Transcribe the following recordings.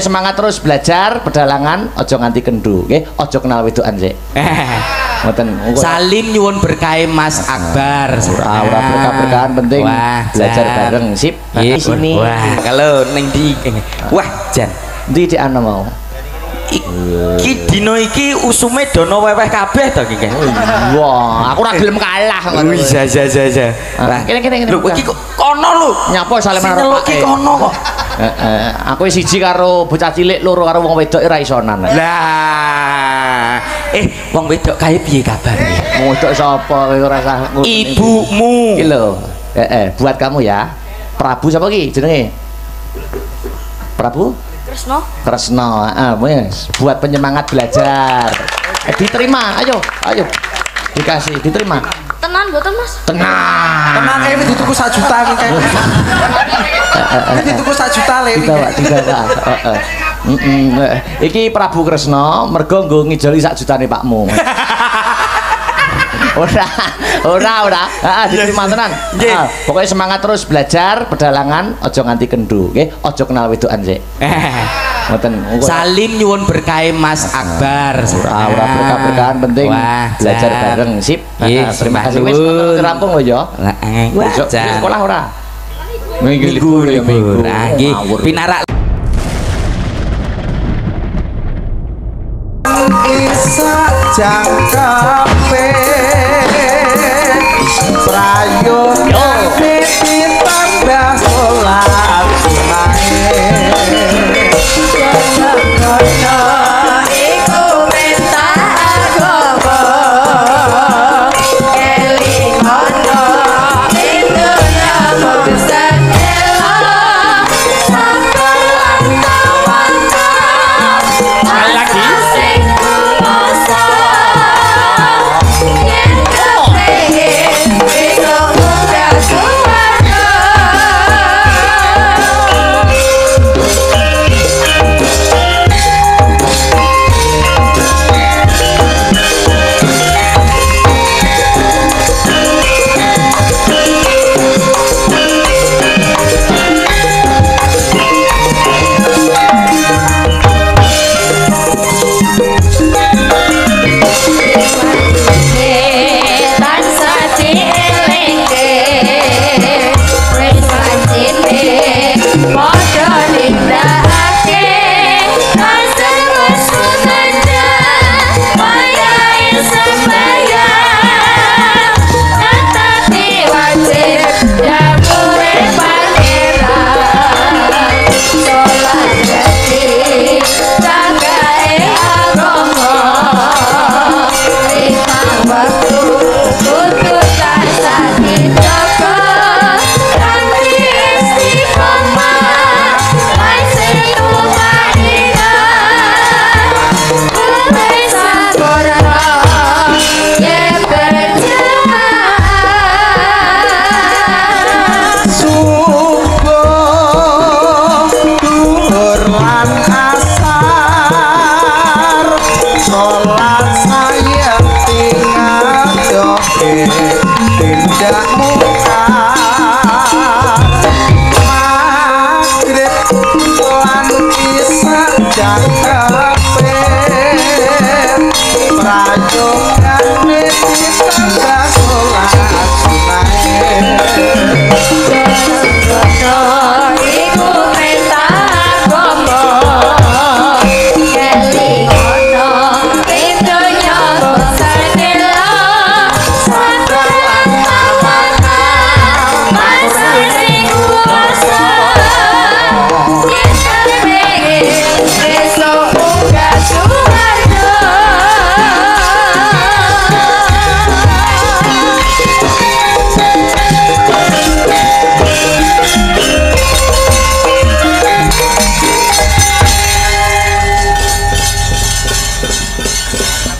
Semangat terus belajar pedalangan, ojo nganti kendu, okay? Ojo kenal wedokan sih. Salim Yun berkahe Mas Akbar. Ora berkah-berkahan penting. Wah, belajar bareng sip. Di sini. Wah, kalau neng di. Wah, jan. Ndi di ana mau. Iki dino iki usume dono weweh kabeh to iki. Wah, aku ora gelem kalah ngono. Wis ja. Lah, kene. Lho, iki kok kono lho. Nyapa Salim karo Pak. Iki kono kok. Aku siji karo bocah cilik loro karo wong wedok ora isonan. Lah, wong wedok kae piye kabare? Wedok sapa kowe ora sah. Ibumu. Iki lho. Buat kamu ya. Prabu sapa iki jenenge? Prabu Kresno. Kresno, wes. Buat penyemangat belajar. Diterima, ayo. Dikasih, diterima. Tenan boten Mas? Tenan kayak ini dituku 1 juta iki kayak. Ini dituku 1 juta le iki. Tidak, Pak. Iki Prabu Kresno mergo nggo ngijoli 1 jutane pakmu. Ora. Heeh, diterima tenan. Nggih. Pokoke semangat terus belajar pedalangan, aja nganti kendu, nggih. Aja kenal wedokan sik. Salim Yun berkahe Mas Akbar. Ora berkah-berkahan penting. Belajar bareng sip. Terima kasih wis rampung lho ya. Heeh. Sekolah ora? Minggu libur. Nah, nggih. Pinarak Isa jangkape prayon kami ditambah sholat sunai karena iku mentah agama elingono itu nama besar elah sakalan tawana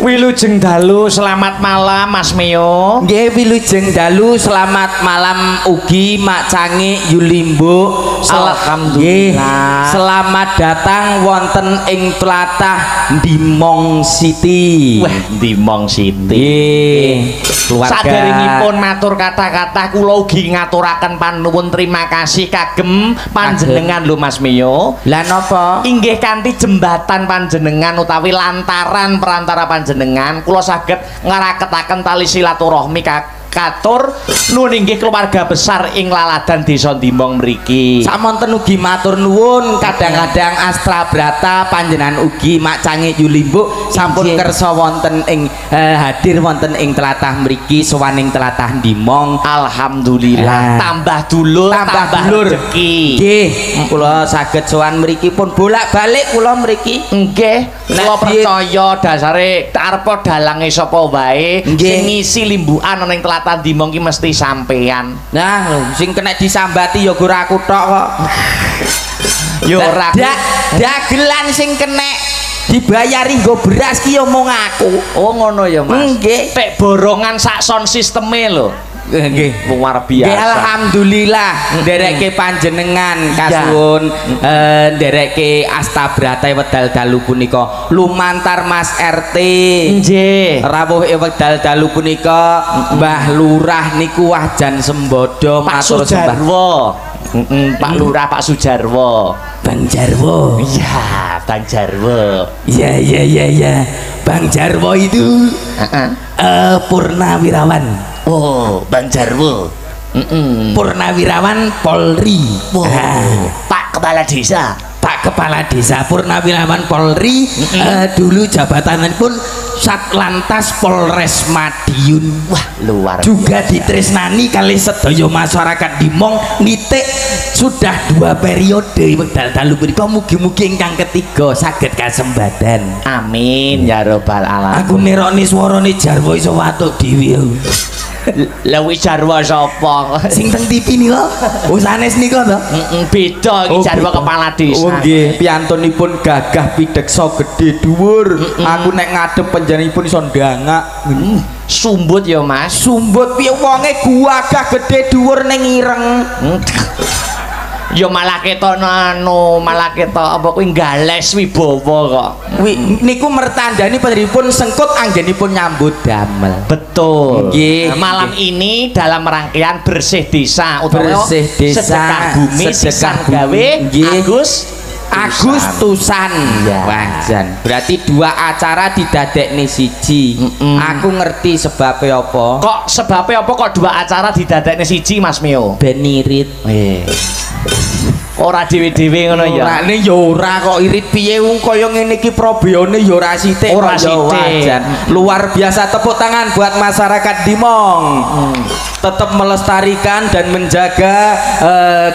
Wilujeng dalu selamat malam Mas Mio. Nggih wilujeng dalu selamat malam ugi Mak Cangi Yulimbo. Alhamdulillah. Selamat datang wonten ing tlatah Dimong City. Wah, Dimong City. keluarga. Saderengipun matur kata-kata kula ugi ngaturaken panuwun terima kasih kagem panjenengan lho Mas Mio. Lah napa? Inggih kanthi jembatan panjenengan utawi lantaran perantara panjenengan kula saged ngaraketaken tali silaturahmi katur nun inggih keluarga besar ing laladan desa Timbong mriki. Samonten ugi matur nuwun kadang-kadang Astabrata panjenengan ugi makcange yulimbuk sampun kersa wonten ing hadir wonten ing tlatah mriki sowaning tlatah Timbong. Alhamdulillah tambah dulur tambah rezeki. Nggih kula saged sowan mriki pun bolak-balik kula mriki. Nggih kula percaya dasare arepa dalange sapa wae sing ngisi limbukan ning tlatah tadi mongki mesti sampean. Nah, sing kena disambati ya ora aku tok kok. Ya ora dagelan sing kena dibayari nggo beras ki ya mung aku. Oh ngono ya Mas. Nggih, pek borongan sakson sisteme lho. Nggih, luar biasa. Alhamdulillah ndereke panjenengan kasuhun ndereke Astabrata wedal dalu punika lumantar Mas RT. Nggih. Rawuh wedal dalu punika Mbah Lurah niku wajan sembada matur Sujarwo. Pak Lurah Pak Sujarwo. Banjarwo. Iya, Banjarwo. Iya. Banjarwo itu Purnawirawan. Oh, Banjarwo, Purnawirawan Polri, wow. Pak Kepala Desa, Purnawirawan Polri, dulu jabatannya pun Satlantas Polres Madiun. Wah, luar biasa. Juga ditresnani kali sedaya masyarakat Timbong nitik sudah 2 periode wedal dalu punika mugi-mugi ingkang ketiga saged kasembadan. Amin ya robbal alamin. Aku nironi swarane Jarwo iso watuk dhewe. Lewi Jarwo sapa? Sing teng TV nika. Usanes nika to? Heeh, beda iki Jarwo kepala desa. Oh nggih, piyantunipun gagah pideksa gedhe dhuwur. Aku nek ngadep panjenenganipun iso ndangak. Sumbut ya Mas. Sumbut piye wonge gagah gedhe dhuwur ning ireng. Ya malah ketok anu, malah ketok apa kuwi gales wibawa kok. Kuwi niku mertandani padahipun sengkut anggenipun nyambut damel. Betul. Nggih. Malam ini dalam rangkaian bersih desa utawa sedekah bumi sedekah gawe Agustusan wajan. Berarti 2 acara didadekne siji. Aku ngerti sebabe apa. Kok sebabe apa kok 2 acara didadekne siji Mas Mio? Ben irit. Ora dhewe-dhewe ngono ya. Orane ya ora kok irit piye wong kaya ngene iki probeone ya ora sithik. Ora sithik. Luar biasa, tepuk tangan buat masyarakat Timbong. Tetap melestarikan dan menjaga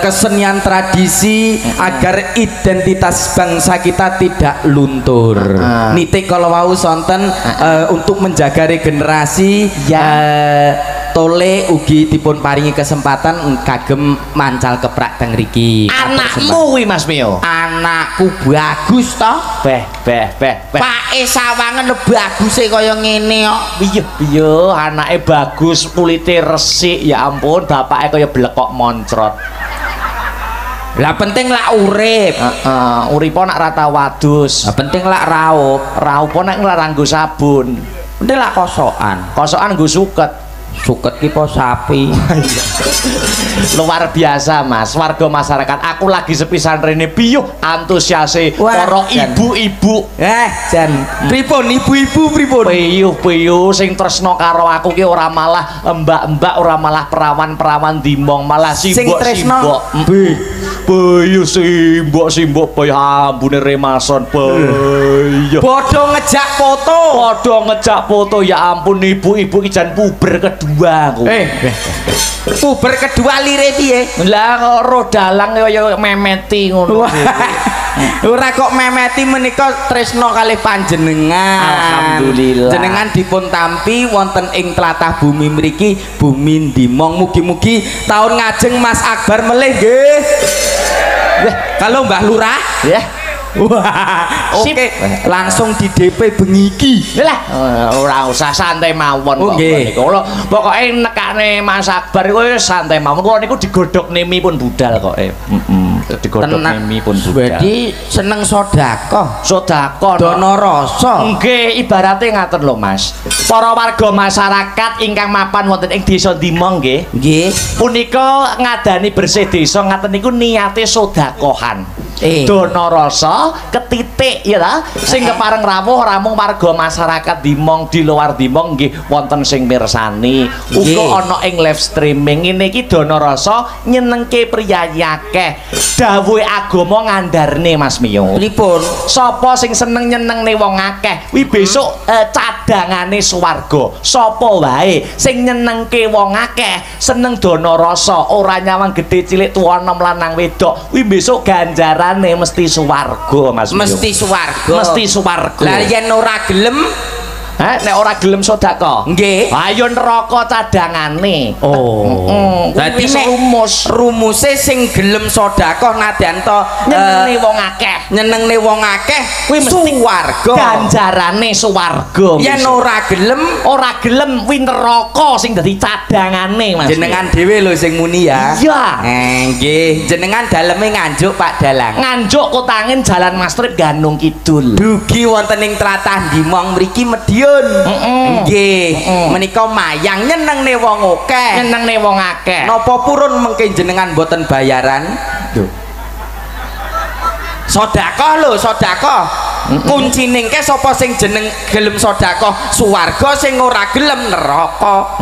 kesenian tradisi agar identitas bangsa kita tidak luntur. Nitik kalau mau sonten untuk menjaga regenerasi ya. Tole ugi dipun paringi kesempatan kagem mancal keprak teng mriki. Anakmu kuwi Mas Mio. Anakku bagus to? Beh. Pak e sawangen baguse kaya ngene kok. Piye anake bagus, kulite resik. Ya ampun, bapake kaya blekok moncrot. Lah penting lak urip. Uripo nak rata wadus. Lah penting lak raup. Raupo nek nglarang nggo sabun. Penting lak kosokan. Kosokan nggo suket ki po sapi. Luar biasa Mas, warga masyarakat. Aku lagi sepisan rene biyuh antusiase para ibu-ibu. Jan pripun ibu-ibu pripun? Biyuh sing tresno karo aku ki ora malah mbak-mbak, ora malah perawan-perawan Timbong, malah simbok-simbok. Biyuh simbok-simbok bae ambune remason bae. Padha ngejak foto. Ya ampun ibu-ibu ki jan puber kedua aku. Puber kedua lire piye? Lah ro dalang kaya memeti ngono. Ora kok memeti menika tresno kalih panjenengan. Alhamdulillah. Jenengan dipun tampi wonten ing tlatah bumi mriki, bumi Timbong. Mugi-mugi taun ngajeng Mas Akbar melih nggih. Kalau Mbah Lurah nggih. Wah, oke, langsung di DP bengi iki. Lah, ora usah santai mawon kok. Kula pokoke nekane Mas Akbar kuwi santai mawon. Kula niku digodhokne mipun budal kok. digodhog mie pun budal. Jadi seneng sedekah, sedekah dana rasa. Nggih, ibarate ngaten lho Mas. Para warga masyarakat ingkang mapan wonten ing desa Ndima nggih. Nggih. Punika ngadani bersih desa ngaten niku niate sedekahan. Dana rasa ketitik ya ta sing kepareng rawuh ramung warga masyarakat Dimong di luar Dimong nggih wonten sing mirsani uga ana ing live streaming ngene iki dana rasa nyenengke priyayi akeh dawuhe agama ngandharne Mas Miyo pripun sapa sing seneng nyenengne wong akeh kuwi besok cadangane swarga sapa wae sing nyenengke wong akeh seneng dana rasa ora nyawang gedhe cilik tuwa enom lanang wedok kuwi besok ganjaran nih mesti suwargo Mas Miyo. Mesti suwargo. Mesti suwargo. Lah yen ora gelem, nek ora gelem sedekah. Nggih. Ayo neraka cadangane. Oh. Dadi rumuse sing gelem sedekah nadyan to nyenengne wong akeh. Nyenengne wong akeh kuwi mesti suwargo. Ganjarane suwargo. Yen ora gelem kuwi neraka sing dadi cadangane Mas. Jenengan dhewe lho sing muni ya. Iya. Nggih, jenengan daleme Nganjuk Pak Dalang. Nganjuk kotangin Jalan Mastrip Ganung Kidul. Dugi wonten ing tlatah Dimong mriki Madiun. Nggih, menika mayang nyenengne wong akeh. Nyenengne wong akeh. Napa purun mengke jenengan boten bayaran? Lho. Sedekah lho, sedekah. Kuncine engke sapa sing jeneng gelem sedekah, swarga sing ora gelem neraka.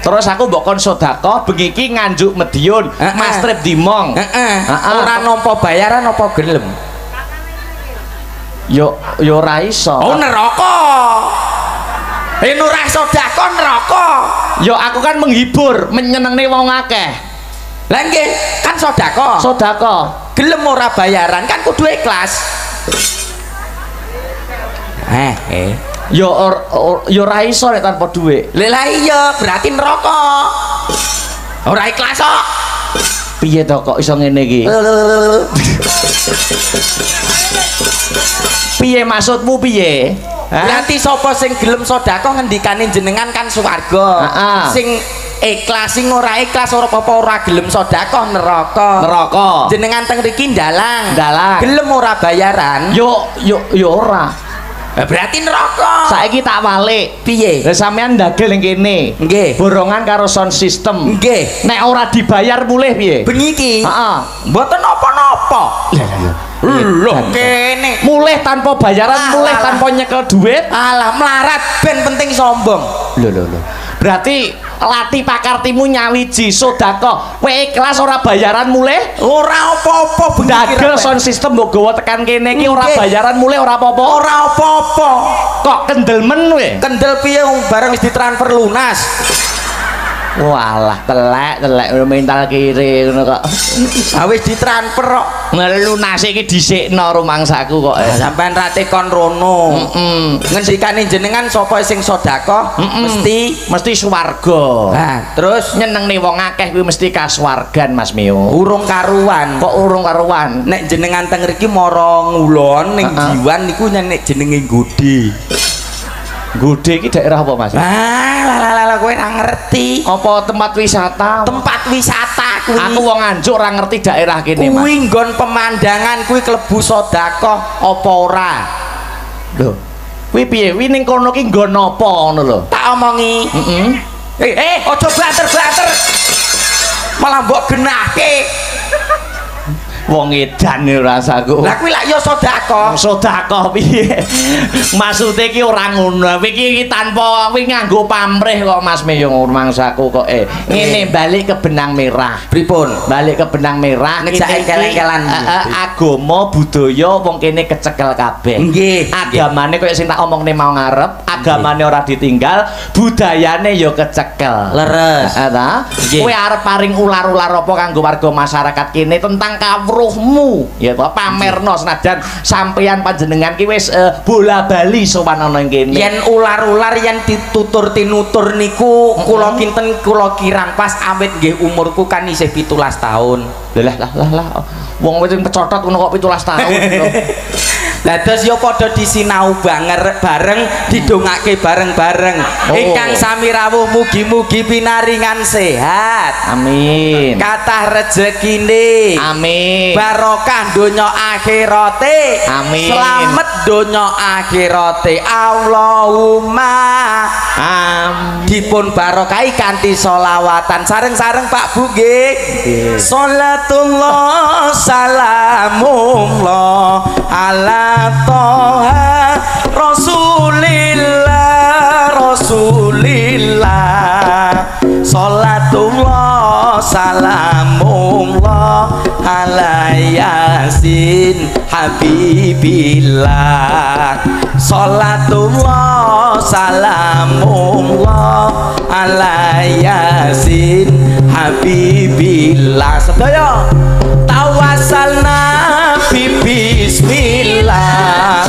Terus aku mbokon sedekah bengi iki Nganjuk Madiun, Mastrip Dimong. Ora nampa bayaran apa gelem? Yo raiso. Oh neraka. Yen ora sedekah neraka. Yo aku kan menghibur, menyenengne wong akeh. Lah nggih, kan sedekah. Sedekah. Gelem ora bayaran kan kudu ikhlas. Yo raiso nek tanpa duit. Lah iya, berarti neraka. Ora ikhlas kok. Piye to kok iso ngene iki? Piye maksudmu piye? Nanti sapa sing gelem sedekah ngendikane jenengan kan swarga. Sing ikhlas sing ora ikhlas ora apa-apa ora gelem sedekah neraka. Neraka. Jenengan teng mriki Dalang. Dalang. Gelem ora bayaran? Yo ora. Berarti neraka. Saiki tak balik. Piye? Lah sampean ndagel ning kene. Nggih. Borongan karo sound system. Nggih. Nek ora dibayar mulih piye? Bengi iki. Heeh. Mboten napa-napa. Lho kene mulih tanpa bayaran, mulih tanpa nyekel duit. Alah melarat ben penting sombong. Lho. Berarti lati pakartimu nyawiji sedekah kowe ikhlas ora bayaran mulih ora apa-apa dagel sound system mbok gowo tekan kene iki ora bayaran mulih ora apa-apa kok kendel men kowe kendel piye bareng wis ditransfer lunas walah telek mental kiri ngono kok wis ditransfer kok lunase iki dhisikno rumangsaku kok sampean rate kon rono ngendikane jenengan sapa sing sedekah mesti swarga nah terus nyenengne wong akeh kuwi mesti kaswargan Mas Miyo urung karuan kok urung karuan nek jenengan teng mriki mara ngulon ning jiwan niku nek jenenge Gudi Gudhe iki daerah apa Mas? Lah kowe ora ngerti. Apa tempat wisata? Tempat wisata kuwi. Aku wong Nganjuk ora ngerti daerah kene Mas. Kuwi nggon pemandangan kuwi klebu sedekah apa ora? Lho. Kuwi piye? Kuwi ning kono ki nggon apa ngono lho. Tak omongi. Aja blater-blater. Malah mbok genahke. Wong edan rasaku. Lah kuwi lak ya sedekah. Sedekah piye? Maksude iki ora ngono. Iki tanpa kuwi nganggo pamrih kok Mas Miyo mangsaku kok ngene balik ke benang merah. Pripun? Balik ke benang merah. Ngejak keleng-kelan. Agama budaya wong kene kecekel kabeh. Nggih. Agamane koyo sing tak omongne mau ngarep, agamane ora ditinggal, budayane ya kecekel. Leres. Ta? Kowe arep paring ular-ular apa kanggo warga masyarakat kene tentang kawruh rohmu ya apa pamerno senajan sampeyan panjenengan ki wis bola bali sowan ana ing kene yen ular-ular yen ditutur tinutur niku kula kinten kula kirang pas awit nggih umurku kan isih 17 tahun. Lah wong wis pecotot ngono kok 17 tahun. Dados yo padha disinau bareng didongake bareng-bareng. Ingkang sami rawuh mugi-mugi pinaringan sehat. Amin. Kathah rejekine. Amin. Barokah donya akhirate. Amin. Slamet donya akhirate. Allahumma amin. Dipun barokahi kanthi sholawatan sareng-sareng Pak Bu nggih. Shalatullah salamullah ala toha rasulillah rasulillah shalatullah salamullah ala yasin habibillah shalatullah salamullah ala yasin habibillah. Sedaya tawassalna bismillah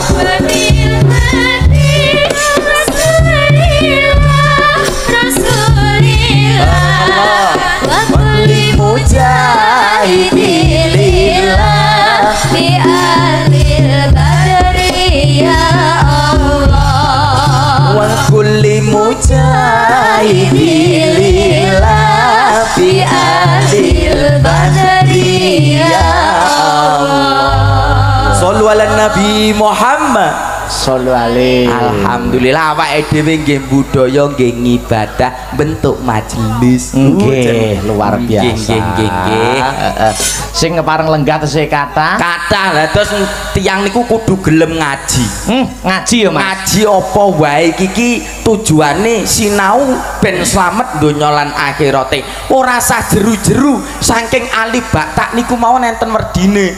Nabi Muhammad sallallahu alaihi. Alhamdulillah awake dhewe nggih budaya nggih ngibadah bentuk majelis nggih luar biasa. Sing ngepareng lenggah tesih kathah lha terus tiyang niku kudu gelem ngaji. Ngaji ya Mas. Ngaji apa wae iki tujuane sinau ben slamet donya lan akhirate. Ora sah jeru-jeru saking alif bak tak niku mawon enten werdine.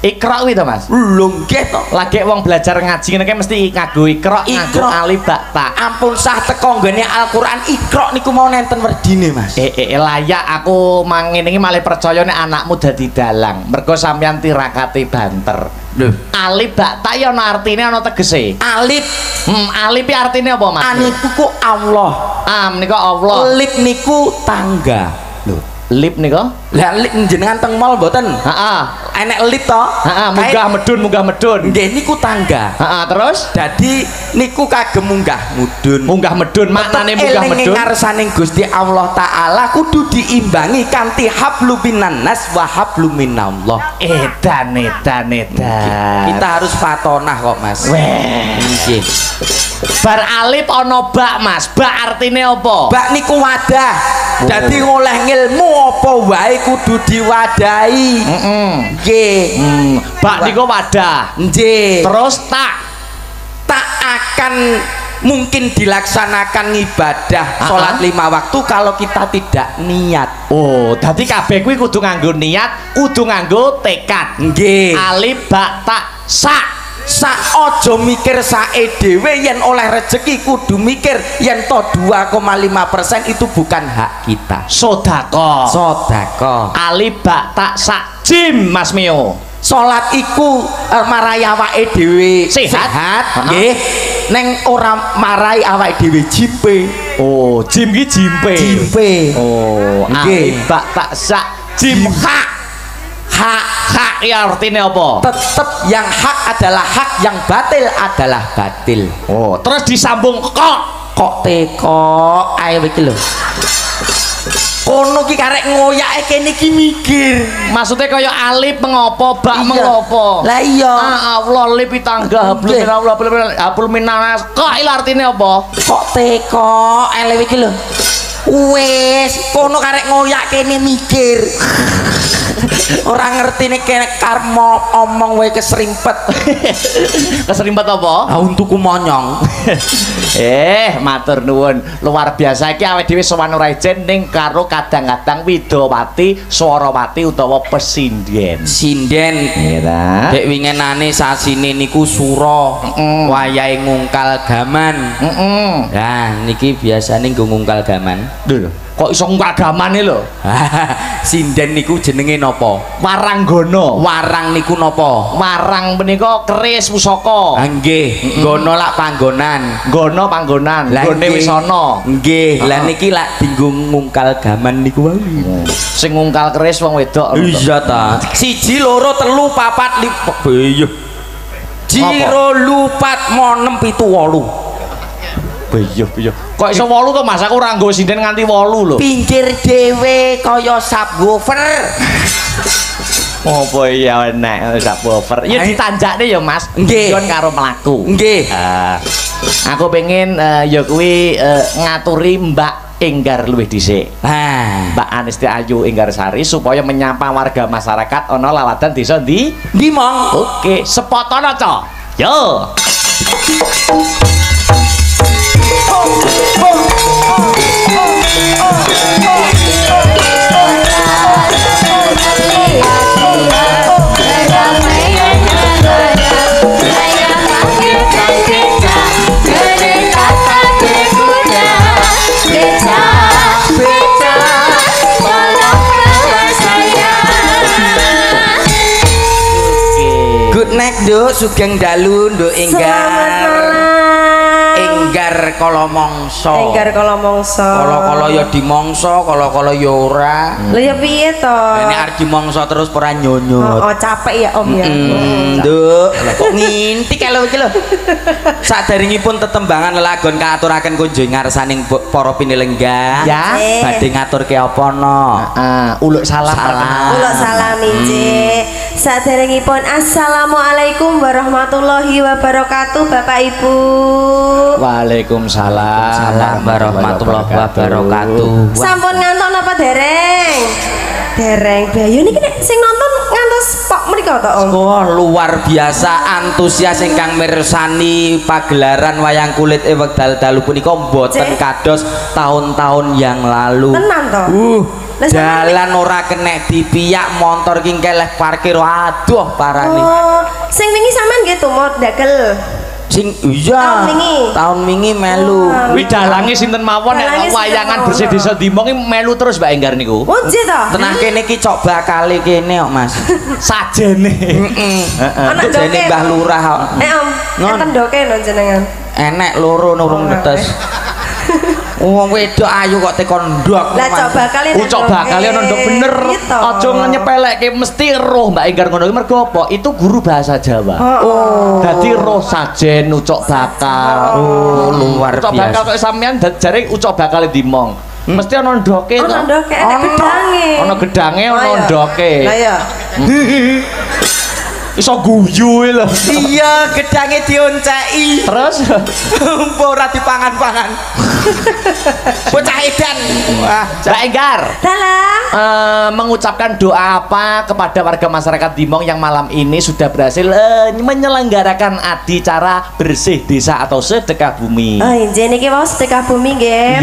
Ikra kuwi to Mas. Nggih to. Lagi wong belajar ngaji ngene mesti kanggo ikra nganggo alif ba ta. Ampun sah teko nggone Al-Qur'an ikra niku mau nenten werdine Mas. Layak aku mangene iki malih percaya nek anakmu dadi dalang. Mergo sampeyan tirakate banter. Lho, alif ba ta ya ana artine ana tegese. Alif. Alif iki artine apa Mas? Niku ku Allah. Menika Allah. Lip niku tangga. Lho. Lip niko, lah lip jenengan teng mall boten. Enek lip to. Munggah medun. Nggih niku tangga. Terus? Jadi niku kagem munggah medun. Maknane munggah medun. Eling ngarsane Gusti Allah Taala kudu diimbangi kanthi hablu minan nas wa hablu minallah. Edan. Kita harus fatonah kok Mas. Nggih. Bar alif ana bak Mas. Bak artine apa? Bak niku wadah. Dadi oleh ngilmu apa wae kudu diwadahi. Nggih. Bak niku wadah. Nggih. Terus tak akan mungkin dilaksanakan ibadah salat 5 waktu kalau kita tidak niat. Dadi kabeh kuwi kudu nganggo niat, kudu nganggo tekad. Nggih. Alif bak tak sa. Ojo mikir sae dhewe yen oleh rezeki kudu mikir yen to 2,5% itu bukan hak kita. Sodako alif bak tak sak jim Mas Mio. Salat iku marai awake dhewe sehat nggih. Neng ora marai awake dhewe jimpe. Jim iki jimpe. Alif bak tak sak jim hak. Hak ya artinya apa? Tetap yang hak adalah hak, yang batil adalah batil. Terus disambung kok teko ae iki lho. Kono ki karek ngoyake kene ki mikir. Maksudnya kaya alif mengopo, bak mengopo. Lah iya. Allah alif tangga hablum minallah hablum minannas. Kok iki artine apa? Kok teko ae iki lho. Wes kono karek ngoyak kene mikir. Orang ngerti nih kayak karmo omong wae keserimpet apa? Untukku monyong. Matur nuwun luar biasa iki awake dhewe sowan ora ijen ning karo kadang-kadang widowati swarawati utawa pesinden. Sinden nggih. Dek wingenane sasine niku sura wayahe ngungkal gaman. Nah niki biasane nggo ngungkal gaman. Kok iso ngungkal gamane lho. Sinden niku jenenge napa? Waranggono. Warang niku napa? Warang menika keris pusaka. Nggih. Gono lak panggonan. Gono panggonan. Gone wisana. Nggih. Lah niki lak dienggo ngungkal gaman niku wae. Sing ngungkal keris wong wedok. Iya ta. 1 2 3 4 5. Jiro lupat monem pitu wolu. Biyuh. Kok iso wolu to Mas? Aku ora nggo sinden nganti wolu lho. Pinggir dhewe kaya subwoofer. Apa iya enak subwoofer. Ya ditanjakne ya Mas. Nggih karo mlaku. Nggih. Aku pengen ya kuwi ngaturi Mbak Inggar luwih dhisik. Mbak Anisya Ayu Inggar Sari supaya menyapa warga masyarakat ana laladan desa ndi? Ndi mong. Oke, sepotona to. Yo. Duk sugeng dalu Nduk Inggar. Inggar kala mangsa. Inggar kala mangsa. Kala-kala ya dimangsa, kala-kala ya ora. Lha ya piye to? Nek arep dimangsa terus ora nyonyot. Oh, capek ya Om ya. Nduk, kok nginti kalau iki lho. Sadaringipun tetembangan lelagon kaaturaken kunjung ngarsaning para pinelenggah. Ya, badhe ngaturke apa no? Uluk salam. Uluk salam injih. Saderengipun assalamualaikum warahmatullahi wabarakatuh Bapak Ibu. Waalaikumsalam warahmatullahi wabarakatuh. Sampun ngantos apa dereng? Dereng. Bayu niki nek sing nonton ngantos pok mriku to Om. Wah, luar biasa antusias ingkang mirsani pagelaran wayang kulit wekdal dalu punika mboten kados tahun-tahun yang lalu. Tenan to? Jalan ora kena dipiak, motor kingkeleh parkir, aduh parah nih. Oh, sing wingi sampean nggih tumut dakel. Sing iya. Tahun wingi melu. Kuwi dalange sinten mawon nek wayangan bersih desa dimongi melu terus Mbak Enggar niku. Oh, nggih to. Tenah kene iki cok bakal kene kok Mas. Sajene. Heeh. Ana jene Mbah Lurah kok. Om, enten ndoke lho jenengan. Enek loro nurung netes. Wong wedok ayu kok tekon ndok. Lah coba kali nek. Coba kali ono ndok bener. Aja nyepelekke mesti roh Mbak Inggar ngono iki mergo apa? Itu guru bahasa Jawa. Oh. Dadi roh sajen ucok bakal. Oh, luar biasa. Ucok bakal kok sampean jare ucok bakal dimong. Mesti ono ndoke to. Ono ndoke, ono gedange. Ono gedange, ono ndoke. Lah ya. Iso guyu lho. Iya, gedange dionceki. Terus ora dipangan-pangan. Bocah edan. Wah, Mbak Inggar. Dalang. Mengucapkan doa apa kepada warga masyarakat Dimong yang malam ini sudah berhasil menyelenggarakan adicara bersih desa atau sedekah bumi. Oh, injih niki wau sedekah bumi nggih.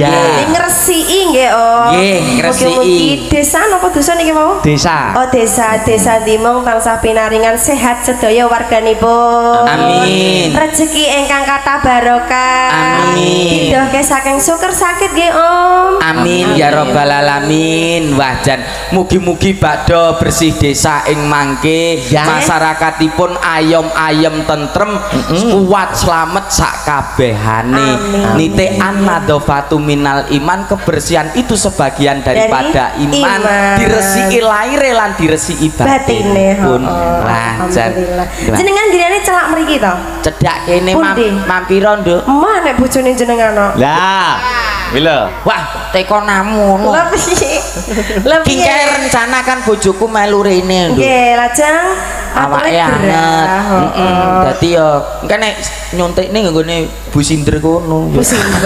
Ngresiki nggih, Om. Nggih, ngresiki. Mugi-mugi desa napa desa niki wau? Desa. Oh, desa, desa Dimong tansah pinaringan sehat sedaya warganipun. Amin. Rezeki ingkang kathah barokah. Amin. Didohke saking syukur sakit nggih Om. Amin ya robbal alamin. Wah jan mugi-mugi badhe bersih desa ing mangke masyarakatipun ayem-ayem tentrem kuat slamet sak kabehane. Nitekan nadzafatu minal iman, kebersihan itu sebagian daripada iman. Diresiki laire lan diresiki batine. Lancar. Jenengan dirane celak mriki to? Cedak kene mampira, Nduk. Mah nek bojone jenengan kok. Lah. Mila. Wah, teko namu ngono. Lha piye? Ki rencana kan bojoku melu rene, Nduk. Nggih, lajeng awake anet. Heeh. Dadi yo engke nek nyuntikne nggone Bu Sinder kono. Bu Sinder.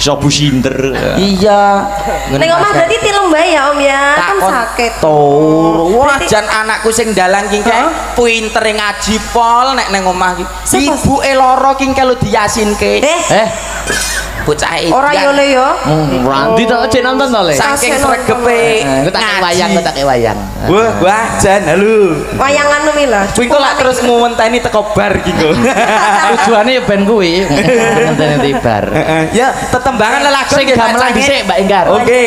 Sobu Sinder. Iya. Tengok mah berarti tilem bae ya Om ya. Kan sakit. Wah, jan anakku sing dalang ki kae pinter ngaji pol nek nang omah iki. Ibuke lara ki kalau diyasinke. Eh. Bocah iki. Ora yo le yo. Ranti tak nonton to le. Saking regepe. Tak wayang. Wah, wah jan lho. Wayang anu mi lho. Kuwi kok lak terus nguwenteni teko bar iki kok. Tujuane yo ben kuwi. Ngenteni bar. Ya. Tetembangan lelakon sing gamelan dhisik Mbak Inggar. Oke.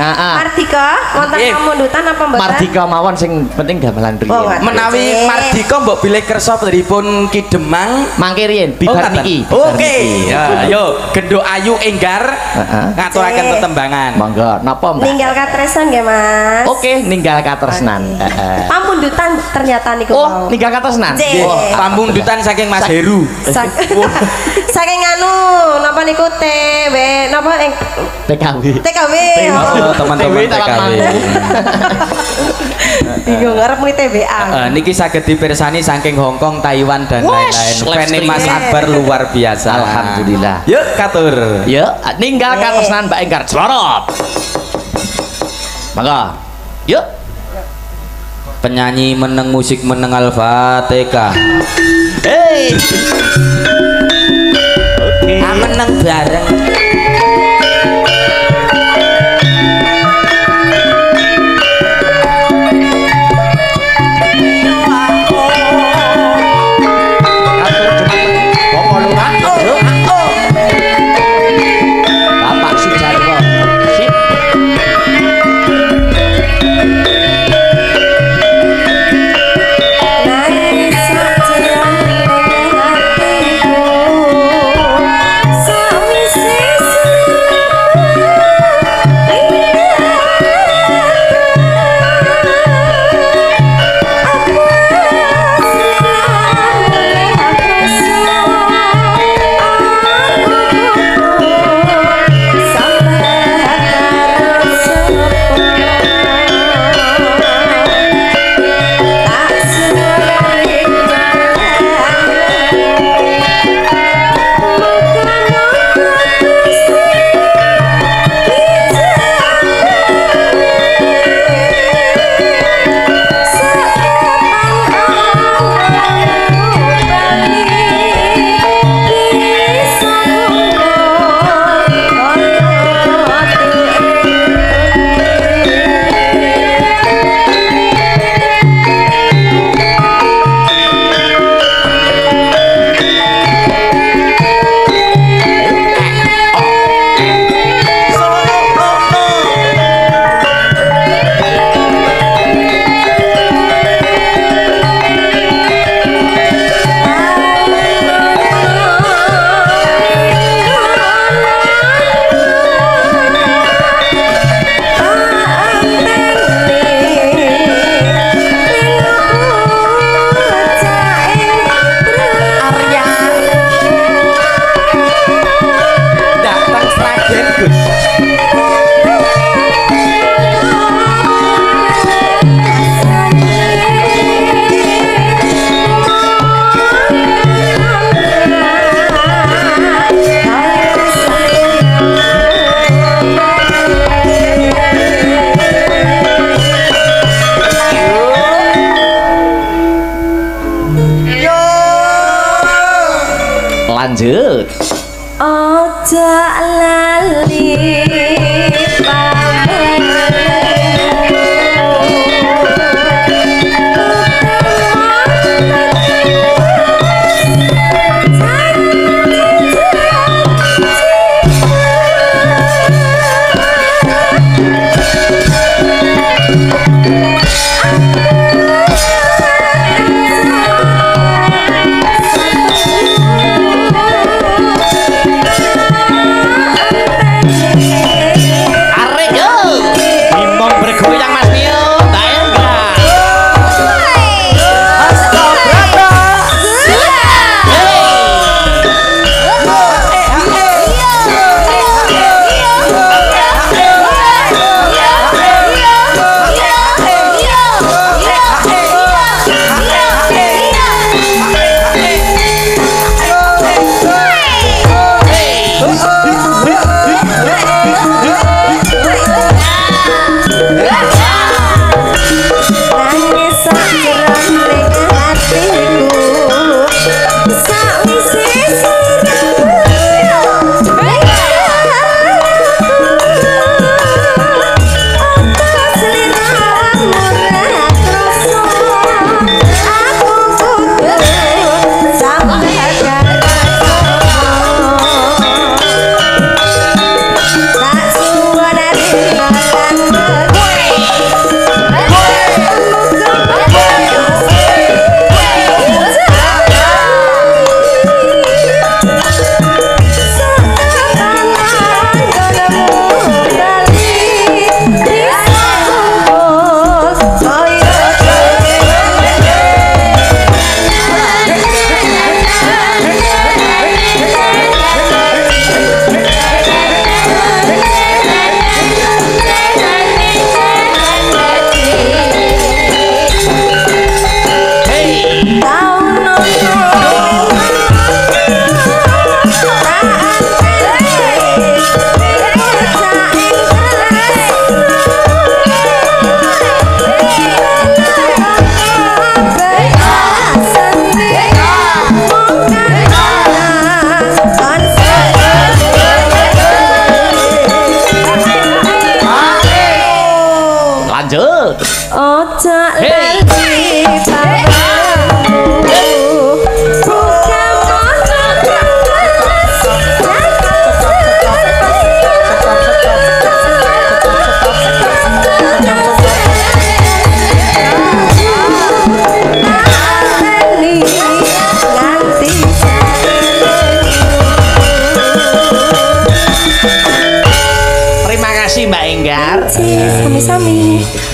Heeh. Mardika wonten pamundutan apa mboten? Mardika mawon sing penting gamelan riyen. Menawi Mardika mbok bilih kersa pripun Ki Demang mangke riyen bibar niki. Oke. Ya, ayo gendhokan Ayu Inggar ngaturaken tetembangan. Monggo napa Mbak? Ninggal katresnan nggih Mas. Oke, ninggal katresnan. Pamundutan ternyata niku. Oh, ninggal katresnan. Oh, pamundutan saking Mas Hiru. Saking anu napa niku TW napa TKW. Teman-teman TKW. Iya ngarep muni TBA. Niki saged dipirsani saking Hong Kong, Taiwan dan lain-lain. Fene Mas Akbar luar biasa. Alhamdulillah. Yuk katur. Yuk ninggal katresnan Mbak Inggar. Slorot. Mangga. Yuk. Penyanyi meneng musik meneng Al-Fatihah. Hey. Oke. Meneng bareng.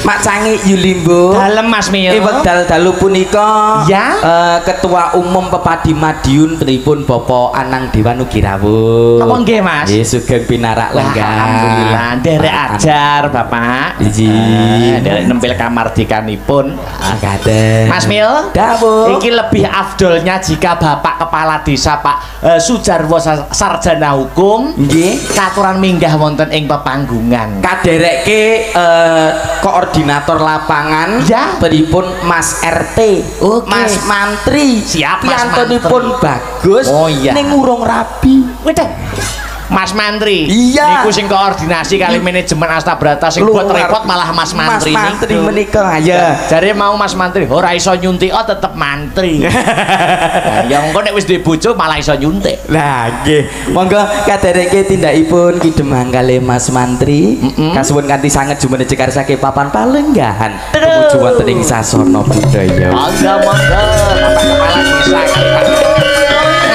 Mak Cangi Yulimbo dalem Mas Mio wekdal dalu punika ya? Ketua Umum Pepadi Madiun pripun Bapak Anang Dewan ugi rawuh napa nggih Mas nggih sugeng pinarak lenggah alhamdulillah derek ajar Bapak iji derek nempel kamardikanipun katen Mas Mio dawuh iki lebih afdolnya jika Bapak Kepala Desa Pak Sujarwo sarjana hukum nggih katuran minggah wonten ing pepanggungan kadereke koordinator lapangan ya beripun Mas RT okay. Mas Mantri siap Mas Mantri pun bagus oh iya ini ngurung rapi wadah Mas Mantri iya niku sing koordinasi kali manajemen Astabrata sing buat repot malah Mas Mantri Mas Mantri menikah ya jadi mau Mas Mantri ora iso nyuntik oh tetep Mantri nah, yang kok nek wis duwe bojo malah iso nyuntik nah nggih monggo kadereke tindakipun kidem kali Mas Mantri kasuwun kanthi sanget jumeneng cekar saking papan palenggahan menuju wonten ing sasana budaya monggo monggo Bapak Kepala Desa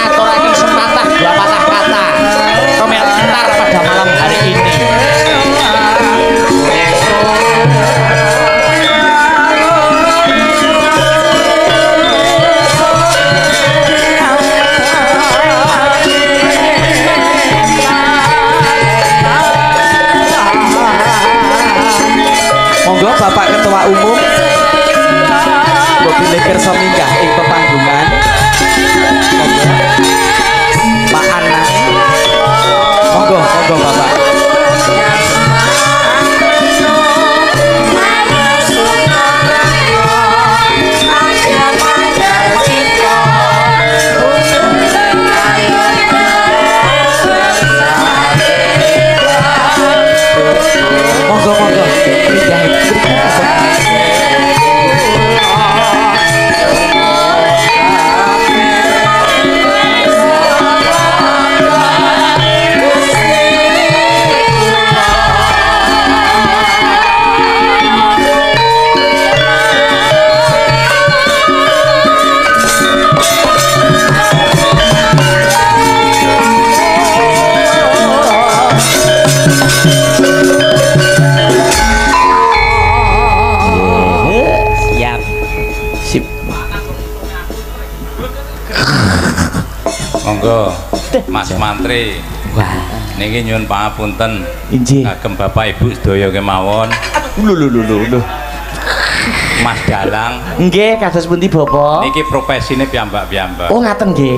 ngaturaken semata dua patah kata komentar pada malam hari ini monggo Bapak Ketua Umum monggo pilih kersa minggah ing pepanggungan Pak Anang monggo monggo Bapak monggo monggo monggo Mas Mantri niki nyuwun pangapunten kagem Bapak Ibu sedaya kemawon lho Mas Dalang nggih kados pundi Bapak niki profesine piyambak-piyambak oh ngaten nggih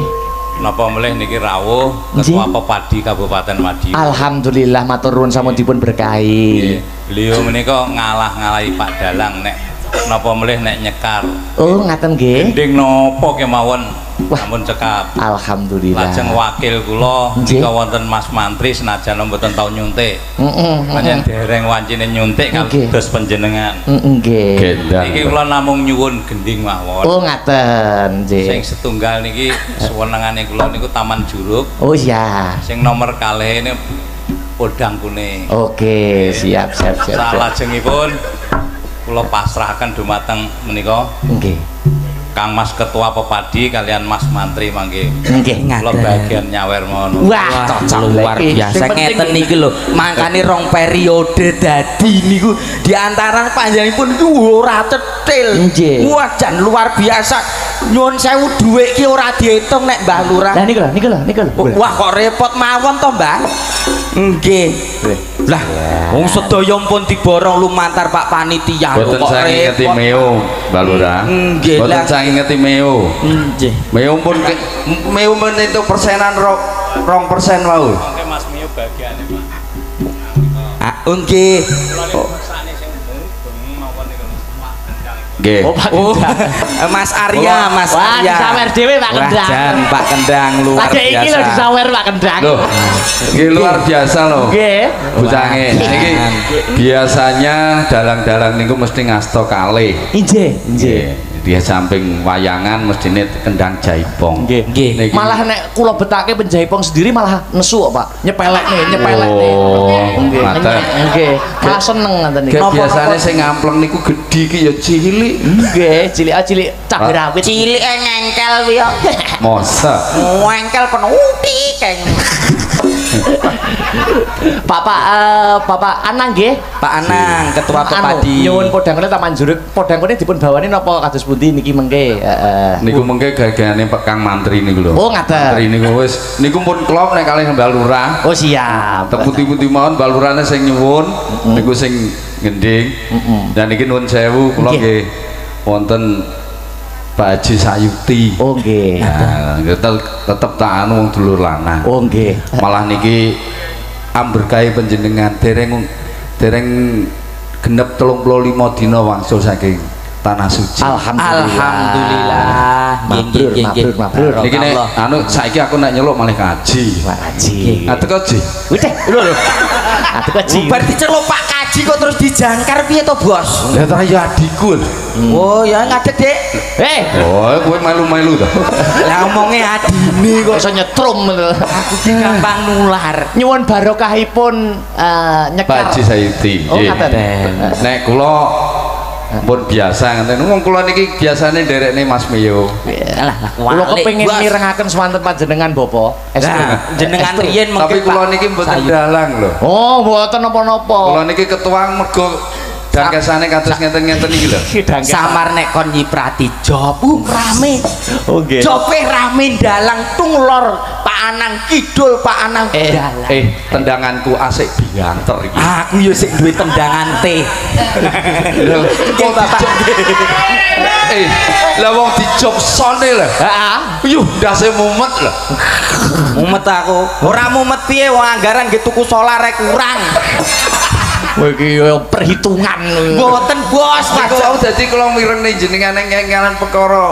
napa melih niki rawuh Ketua Pepadi Kabupaten Madiun alhamdulillah matur nuwun sampun dipun berkahi beliau menika ngalah-ngalahi Pak Dalang nek napa melih nek nyekar oh ngaten nggih gending napa kemawon namun cekap alhamdulillah lajeng wakil kula jika wonten Mas Mantri senajan mboten tau nyuntik panjenengan dereng wancine nyuntik kados panjenengan nggih iki kula namung nyuwun gending mawon oh ngaten nggih sing setunggal niki suwenengane kula niku Taman Juruk oh iya sing nomor 2 ini Podang Kuning oke siap siap siap salajengipun kula pasrahaken dumateng menika nggih Kang Mas Ketua Pepadi kalian Mas Mantri mangke. Nggih ngaten. Kula bagian nyawer ngono. Wah, cocok luar biasa ngeten niki lho. Mangkane rong periode dadi niku di antara panjenenganipun niku ora cetil. Wah, jan luar biasa. Nyuwun sewu dhuwit iki ora diitung nek Mbah Lurah. Lah niku lho, niku lho, niku lho. Wah, kok repot mawon to, Mbah? Nggih. Lah, wong sedaya pun diborong lumantar Pak Panitia kok repot. Mbah Lurah. Nggih. Ingeti meo meo pun meo menentu persenan rong persen wau oke Mas Meo bagiannya Pak oke Mas Arya Mas Arya disawer dhewe Pak Kendang Pak Kendang luar biasa lagi ini lho disawer Pak Kendang lho ini luar biasa lho bucange ini biasanya dalang-dalang niku mesti ngasto kali inje inje dia samping wayangan mestine kendang jaipong nggih malah nek kula betake penjaipong sendiri malah nesu kok Pak nyepelekne nggih nggih malah seneng ngoten niki biasane sing ngampleng niku gedhi iki ya cilik nggih cilik cabe rawit cilik engkel kuwi mosok engkel penuh iki Bapak Anang nggih, Pak Anang, Ketua Pepadi. Nyuwun podangkone Taman Juruk, podangkone dipun bawani napa kados pundi niki mengke? Heeh. Niku mengke gagane Kang Mantri niku lho. Oh, ngaten. Mantri niku wis niku pun klop nek kalih Mbak Lurah. Oh, siap. Teputi-puti mawon Mbak Lurahne sing nyuwun, niku sing gending. Dan niki nuwun sewu kula nggih wonten Pak Haji Sayuti. Oh nggih. Nah, tetep tahan wong dulur lanang. Oh nggih. Malah niki amberkahi panjenengan dereng genep 35 dina wangsul saking tanah suci. Alhamdulillah. Mabrur mabrur mabrur. Niki nek anu saiki aku nek nyeluk malih kaji. Pak Haji. Atek kaji. Wih teh. Lho lho. Atek kaji. Bar diceluk Pak Kaji kok terus dijangkar piye to, Bos? Ya ta ya adikku. Oh ya ngadeg Dek. Eh. Oh kowe melu-melu to. Lah omonge adine kok iso nyetrum. Aku ki gampang nular. Nyuwun barokahipun nyekar. Pak Haji Sayuti. Oh ngaten. Nek kula pun biasa ngeten. Wong kula niki biasane nderekne Mas Miyo. Lah kula kepengin mirengaken swanten panjenengan Bapak. Jenengan riyen mengke. Tapi kula niki mboten dalang lho. Oh mboten napa-napa. Kula niki ketuang mergo dangkesane kados ngenten-ngenten iki lho. Samar nek kon nyiprati job rame. Oh nggih. Jobe rame dalang tunglor Pak Anang kidul Pak Anang dalang. Tendanganku asik bianter iki. Aku yo sik duwe tendangan teh. Kok Bapak. Lah wong dijob sone lho. Heeh. Yuh ndase mumet lho. Mumet aku. Ora mumet piye wong anggaran nggih tuku solar rek kurang. Iki perhitungan mboten Bos Pak. Aku dadi kula mirengne jenengan ngengalan perkara.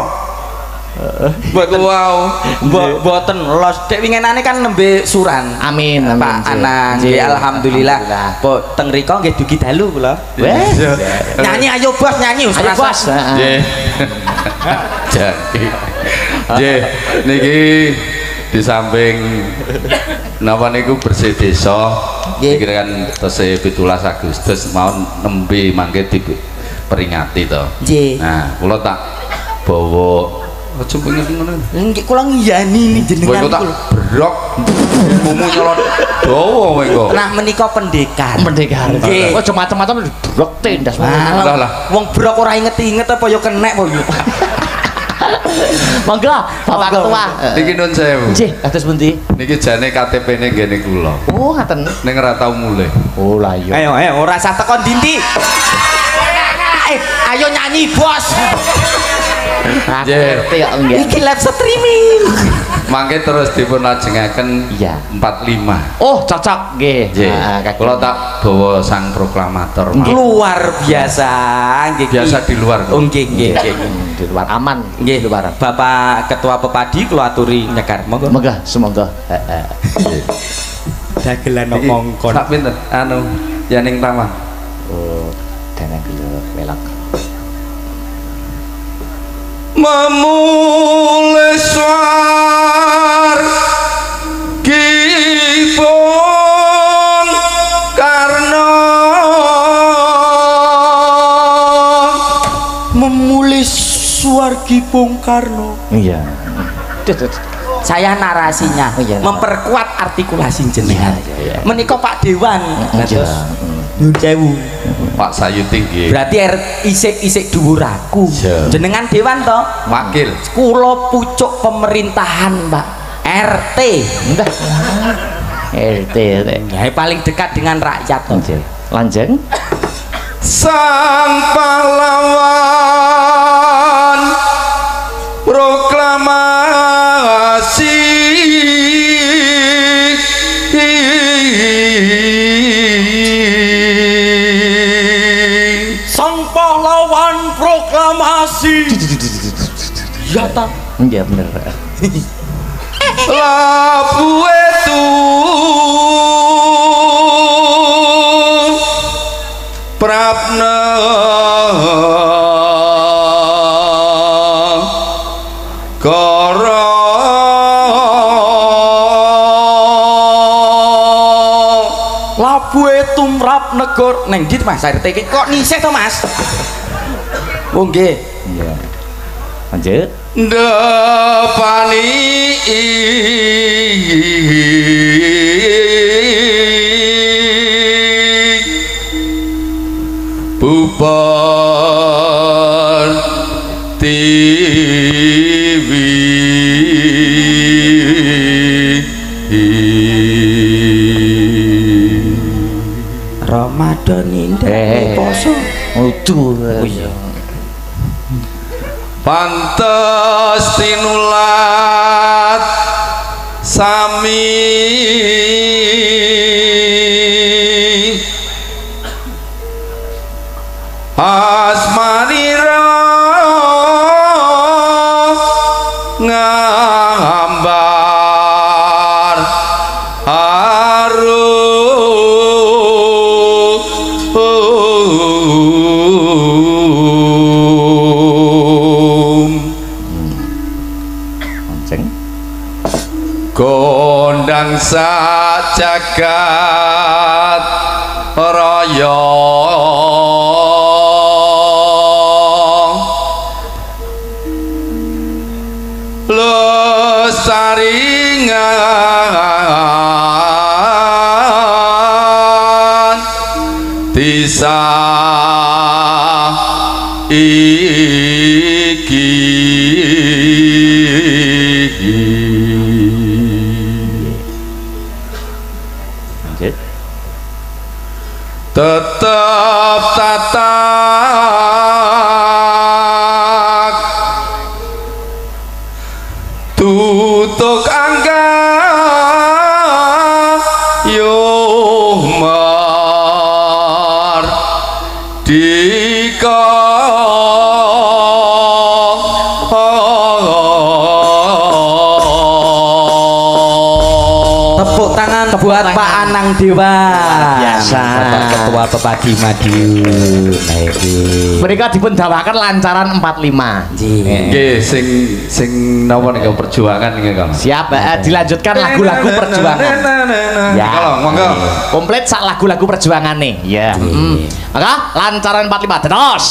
Mboten wow, mboten los. Dek winginane kan nembe suran. Amin Pak Anang. Alhamdulillah. Teng riko nggih dugi dalu kula. Wes. Nyanyi ayo Bos nyanyi wis Bos. Nggih. Jadi. Nggih niki di samping napa niku bersih desa dikirakan tese 17 Agustus mau nembe mangke diperingati to. Nah, kula tak bawa aja pengen ngono. Nggih kula ngiyani jenengan kula. Brok. Mumu nyolot dawa kowe kok. Nah menika pendekar. Pendekar. Nggih. Aja macam-macam brok tindas. Lah wong brok ora inget-inget apa ya kenek apa ya. Monggo Bapak Ketua. Niki nuwun sewu. Nggih, kados pundi? Niki jane KTP-ne nggene kula. Oh, ngaten. Ning ora tau mulih. Oh, lah iya. Ayo, ayo ora usah teko ndi-ndi. Ayo nyanyi, Bos. Ngerti kok nggih. Iki live streaming. Mangke terus dipun lajengaken 45. Oh, cocok nggih. Kula tak bawa sang proklamator. Luar biasa. Nggih. Biasa di luar. Nggih, nggih. Di luar aman. Nggih, luar. Bapak Ketua Pepadi kula aturi nyekar. Monggo. Monggo, semoga. Heeh. Nggih. Dagelan mongkon. Sak pinten anu ya ning taman. Oh, dene melak. Memulai suar kipung karena memulai suar kipung karno. Iya. Saya narasinya memperkuat artikulasi jenengan. Menika Pak Dewan. Nucewu Pak Sayuti nggih. Berarti isik-isik dhuwur aku. Jenengan dewan to? Wakil. Kula pucuk pemerintahan, Pak. RT. RT. Yang paling dekat dengan rakyat to. Lanjeng. Sang pahlawan proklamasi jatah enggak bener labu itu prapna koro labu itu mrap negor neng dit Mas RT kok nisih to Mas. Oh nggih. Iya. Lanjut. Depani padha nindek poso wudu. Pantes tinulat sami asmanira ngambar haru gondang sajagat raya saringan tisa iki tetap tatak tutuk buat Pak Anang Dewa biasa ketua Pepadi Madiun. Mereka dipun dawakan lancaran 45. Nggih, sing napa niku perjuangan nggih, Kang. Siap, dilanjutkan lagu-lagu perjuangan. Ya, monggo. Komplit sak lagu-lagu perjuangane. Ya. Maka lancaran 45 terus.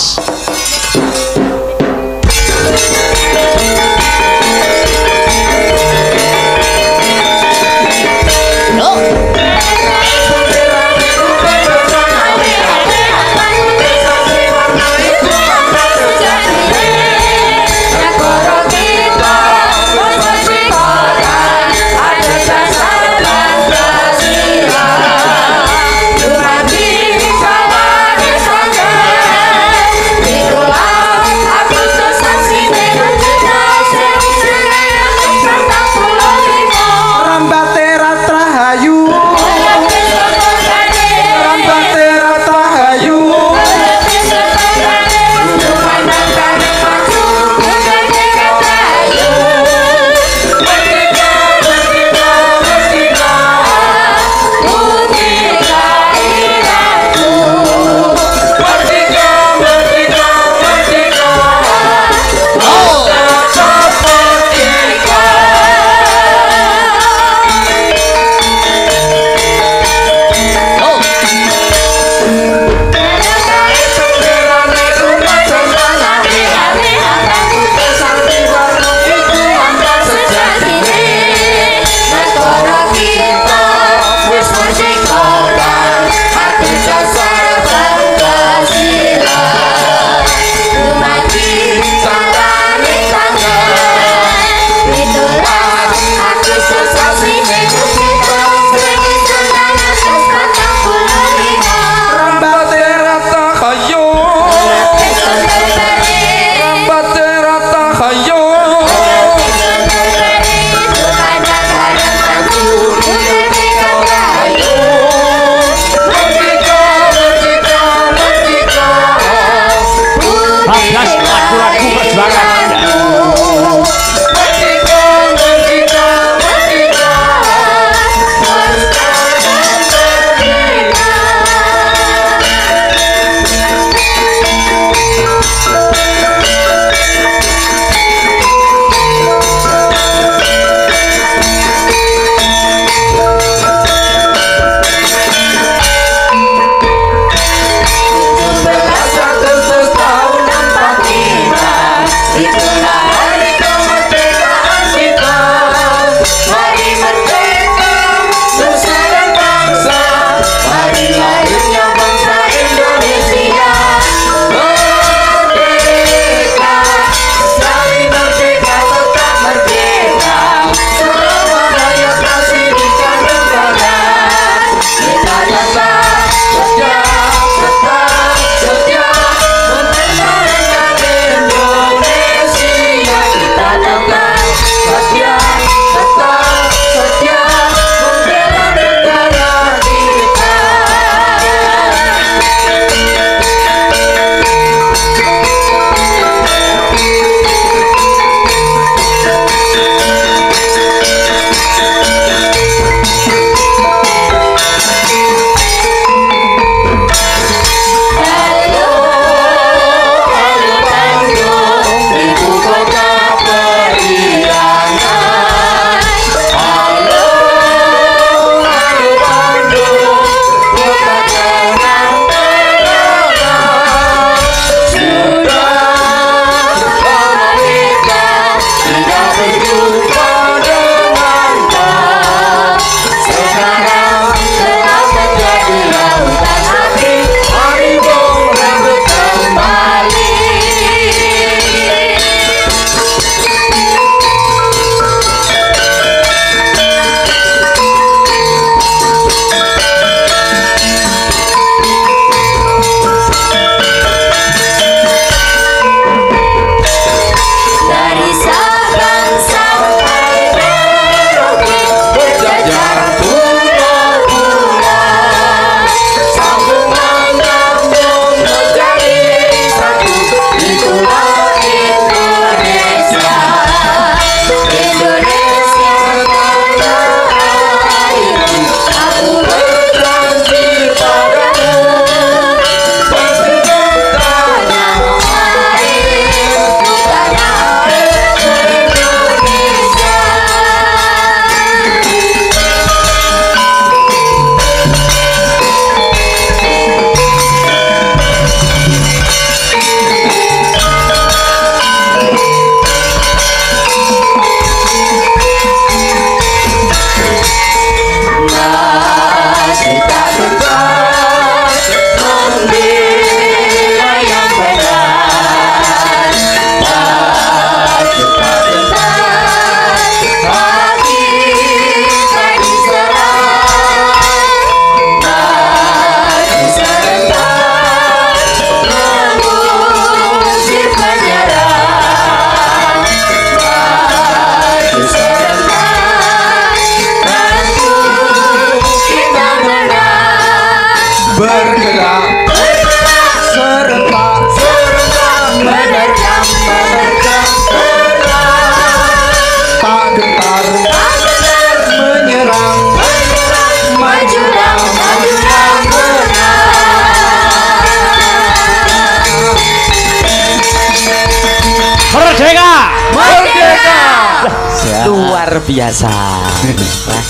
biasa.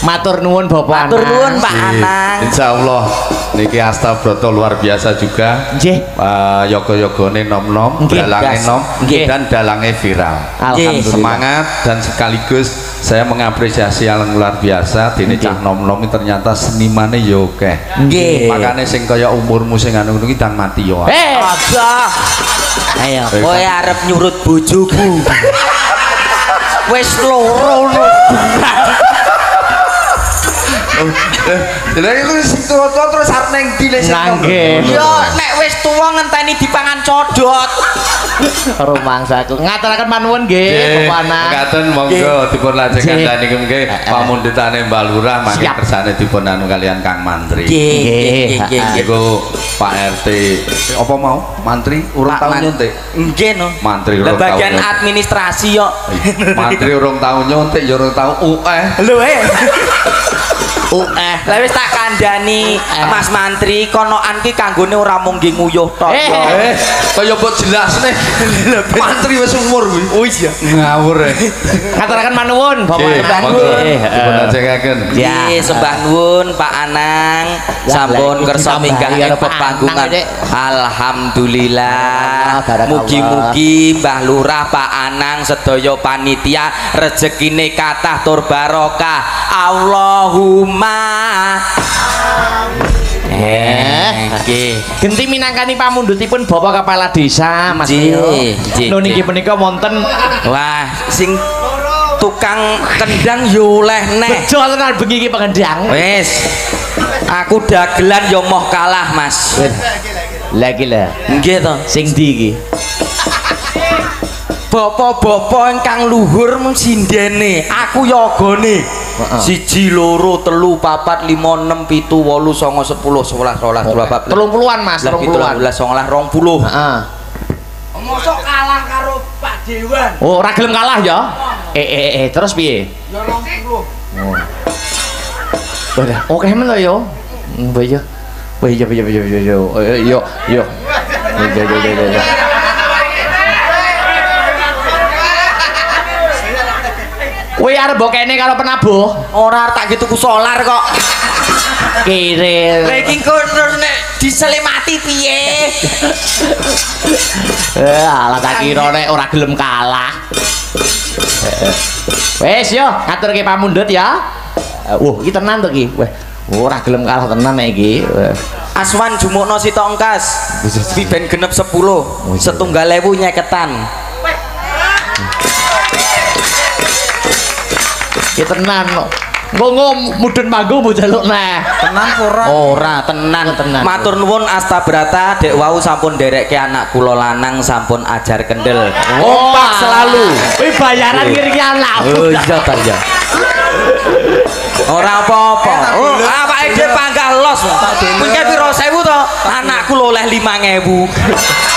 Matur nuwun Bapak Anang. Matur nuwun Pak Anang. Insyaallah niki Astabrata luar biasa juga. Nggih. Yoga-yogane nom-nom, dalange nom dan dalange viral. Alhamdulillah. Semangat dan sekaligus saya mengapresiasi yang luar biasa dene cah nom-nom ternyata senimane yo akeh. Nggih. Makane sing kaya umurmu sing anu iki tang mati yo. Heh. Ayo, kowe arep nyurut bojoku. Wes loro nuduran. Lha iki wis tuwa terus arep nang dile sing. Yo nek wis tuwa ngenteni dipangan codot. Rumangsaku. Ngaturaken manuwun nggih, Bapak. Ngaten monggo dipun lajengaken niki nggih pamundhutane Mbah Lurah mangke kersane dipun anu kalian Kang Mantri. Nggih, nggih, niku Pak RT. Apa mau? Mantri urung tau nyontek. Nggih no. Mantri urung tau. Bagian administrasi yo. Mantri urung tau nyontek yo urung tau ueh. Lho eh. Lah wis tak kandhani Mas Mantri konokan ki kanggone ora mung nggih nguyuh tok. Kaya mbok jelasne. Mantri wis umur kuwi. Oh iya. Ngawur. Ngaturaken manuwun Bapak Bangun. Dipunajengaken. Nggih, sembah nuwun Pak Anang. Sampun kersa minggah ing pepanggungan. Alhamdulillah. Mugi-mugi Mbah Lurah Pak Anang sedaya panitia rejekine kathah tur barokah. Allahumma genti minangkani pamundhutipun Bapak Kepala Desa Mas Hiru niki menika wonten wah sing tukang kendang yo oleh neh bejo tenan bengi iki pengendang wis aku dagelan yo moh kalah Mas lagi lah nggih to sing ndi iki bapak-bapak ingkang luhur sindene aku yogane siji loro telu papat lima enam pitu wolu songo sepuluh sebelas rolas dua papat telung puluhan Mas telung puluhan belas songolah rong puluh mosok kalah karo Pak Dewan oh ragelem kalah ya terus piye ya rong puluh oke men lo yo yo wih arep mbok kene kalau penabuh ora tak gitu ku solar kok kire lha iki kono nek diselemati piye ala tak kira nek ora gelem kalah wis yo ngaturke pamundhut ya iki tenan to iki weh ora gelem kalah tenan nek iki aswan jumukno sitongkas ben genep 10 1.000 nyeketan ya tenan kok ngomong mudun manggung bu jaluk nah tenan ora tenan matur nuwun Astabrata dek wau sampun derek ke anak kulo lanang sampun ajar kendel kompak selalu wih bayaran kiri-kiri anak oh iya iya ora apa-apa oh apa ini panggah los punya piro sewu toh anakku loleh 5.000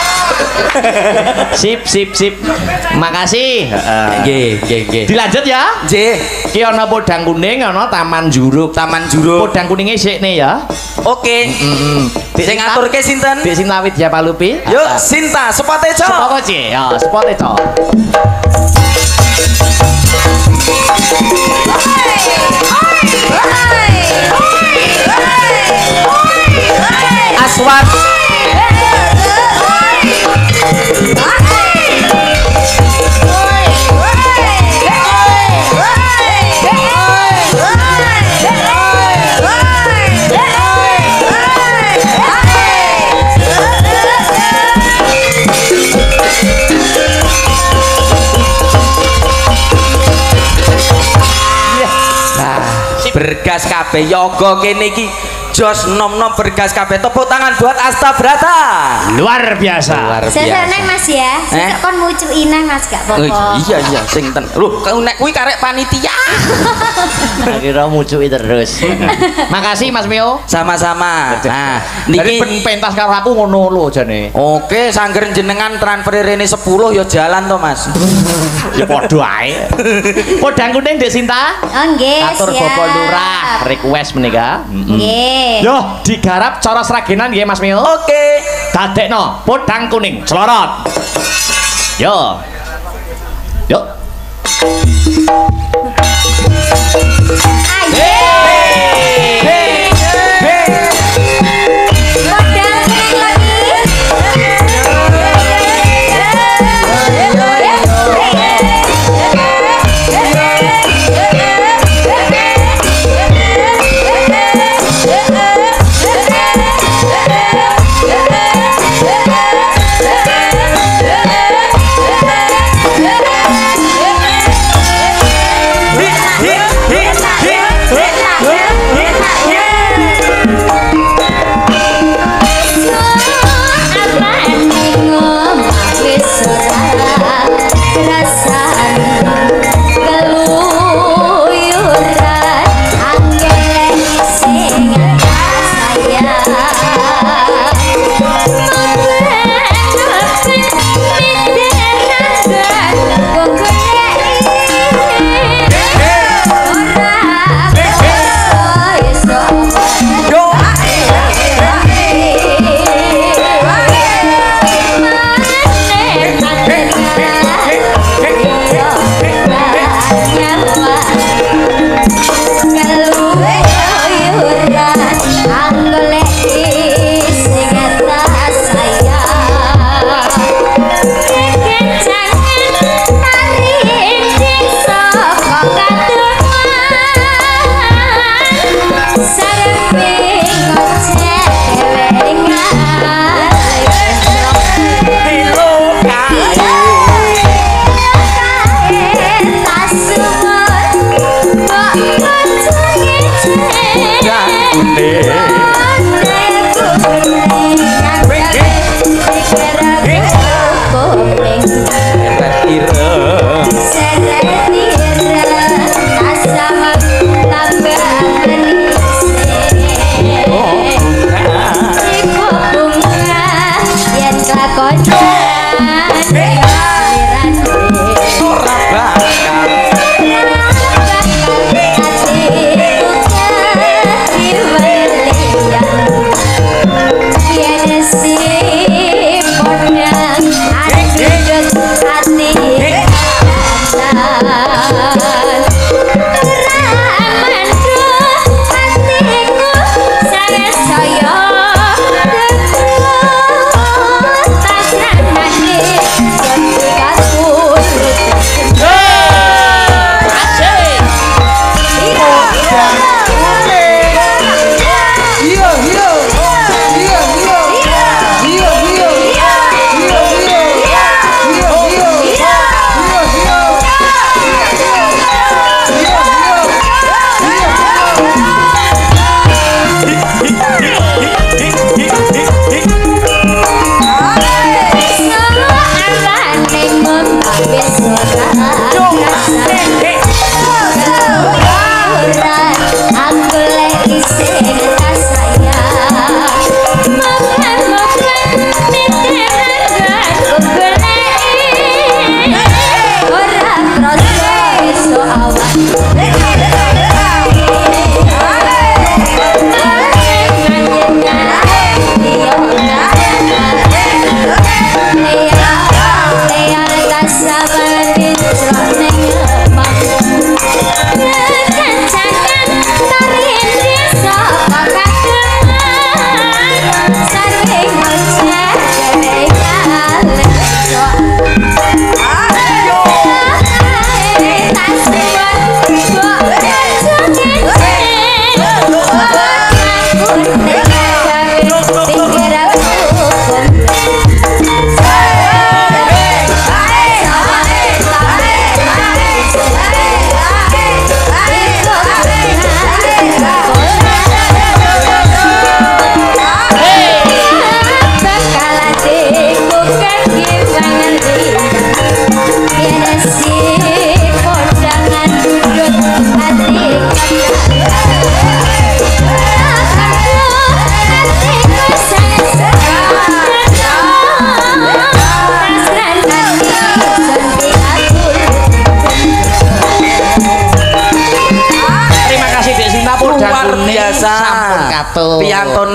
sip makasih dilanjut ya ini ada podang kuning ada taman juruk podang kuningnya ini ya oke saya ngatur ke Sinten di Sinta Widya Palupi yuk Sinta sepot eco aswat bergas kabeh yoga kene iki jos nom-nom bergas kabeh tepuk tangan buat Astabrata luar biasa saya seneng Mas ya saya kan mucuki nang Mas gak apa-apa iya sing ten lho nek kuwi karek panitia akhirnya mucuki terus makasih Mas Mio sama-sama nah niki pentas karo aku ngono lho jane oke sangger jenengan transfer rene 10 ya jalan to Mas ya padha ae podang kuning Dek Sinta oh nggih siap atur Bapak Lurah request menika nggih yo digarap cara seragenan ya Mas Mil oke dadekno podang kuning celorot yo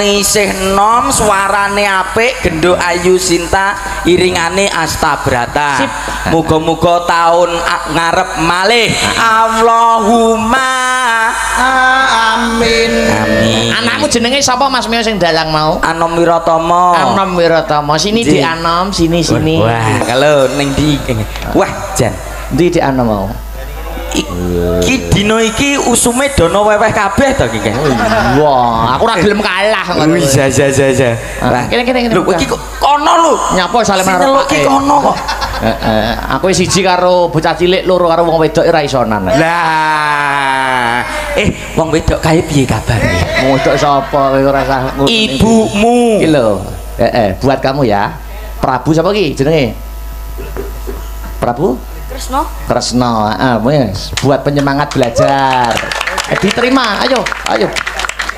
Isih nom suarane apik, genduk ayu Sinta, iringane Astabrata. Muga-muga tahun ngarep malih. Allahumma anakmu jenenge sapa Mas Mio sing dalang mau? Anom Wiratomo. Anom Wiratomo. Sini di Anom, sini. Wah, kalau ning di wah jan. Ndi di Anom mau. Iki dino iki usume dono weweh kabeh to iki. Wah, aku ora gelem kalah ngono. Wis ja. Lah kene. Lho iki kok kono lho. Nyapa Salim karo Pak. Iki kono kok. Heeh, aku siji karo bocah cilik, loro karo wong wedok ora isonan. Lah, wong wedok kae piye kabare? Wedok sapa kowe ora sah ngono. Ibumu. Iki lho. Heeh, buat kamu ya. Prabu sapa iki jenenge? Prabu Kresno, buat penyemangat belajar. Diterima, ayo,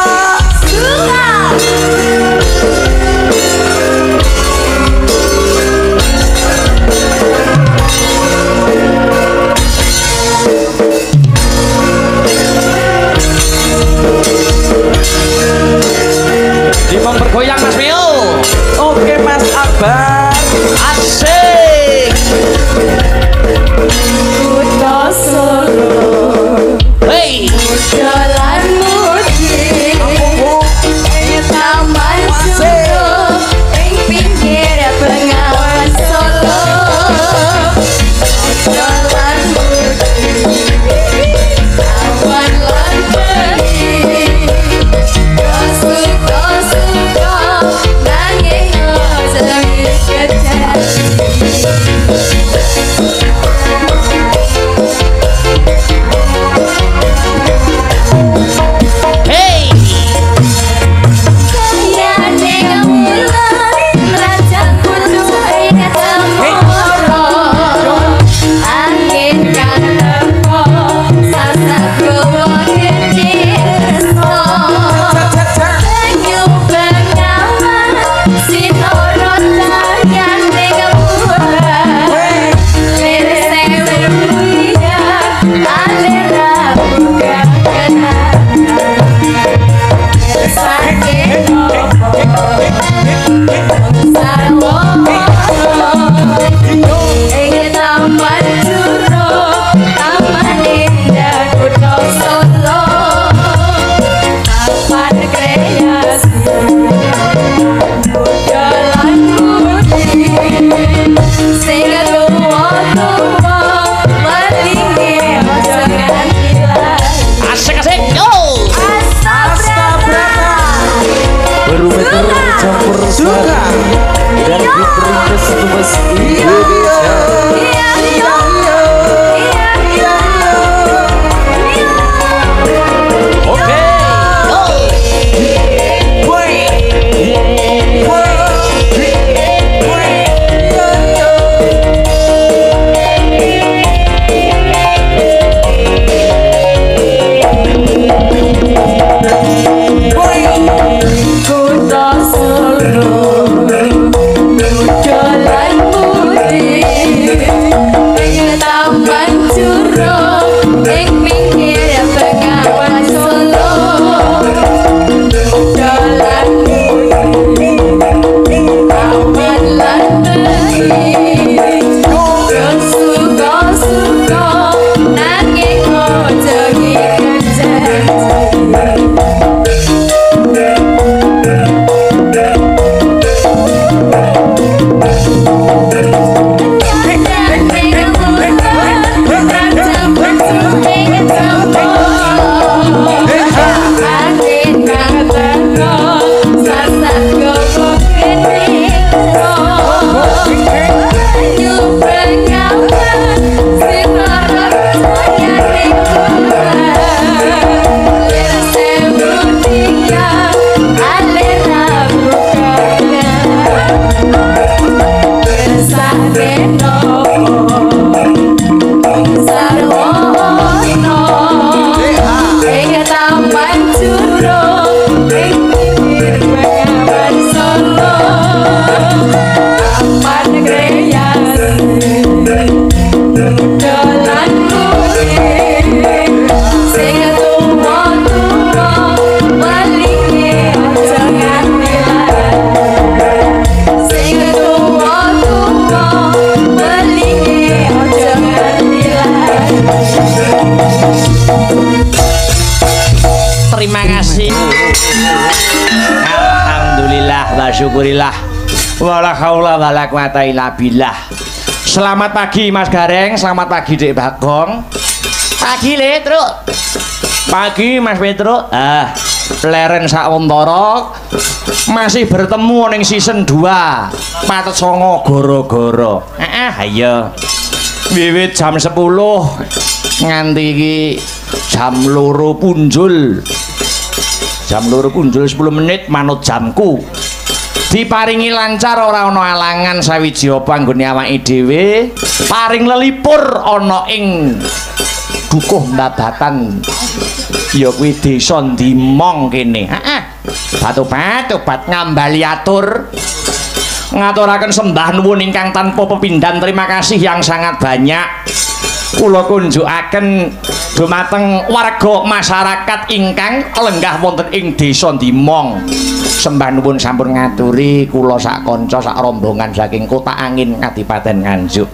suka dipergoyang Mas Mio. Oke Mas Akbar asik Kuta Solo hey jalan mudik di Taman Solo di pinggir Bengawan Solo jalan mudik awan lantai dosu-dosu nangis nangis kecil. campur suka dan diberi kesetumas Indonesia. Syukurilah wala haula wala quwata illa billah. Selamat pagi Mas Gareng, selamat pagi Dek Bagong. Pagi Le Truk. Pagi Mas Petro. Leren sak wontoro masih bertemu ning season 2. Patet songo goro-goro. Ayo. Wiwit jam 10 nganti iki jam 2 punjul. Jam 2 punjul 10 menit manut jamku. Diparingi lancar ora ana alangan sawiji apa anggone awake dhewe paring lelipur ana ing dukuh Babatan ya kuwi desa Ndimong kene. Batu-batu ngambali atur ngaturaken sembah nuwun ingkang tanpa pepindhan. Terima kasih yang sangat banyak kula kunjukaken dumateng warga masyarakat ingkang lenggah wonten ing desa Ndimong. Sembah nuwun sampun ngaturi kula sak kanca sak rombongan saking Kota Angin Kadipaten Nganjuk.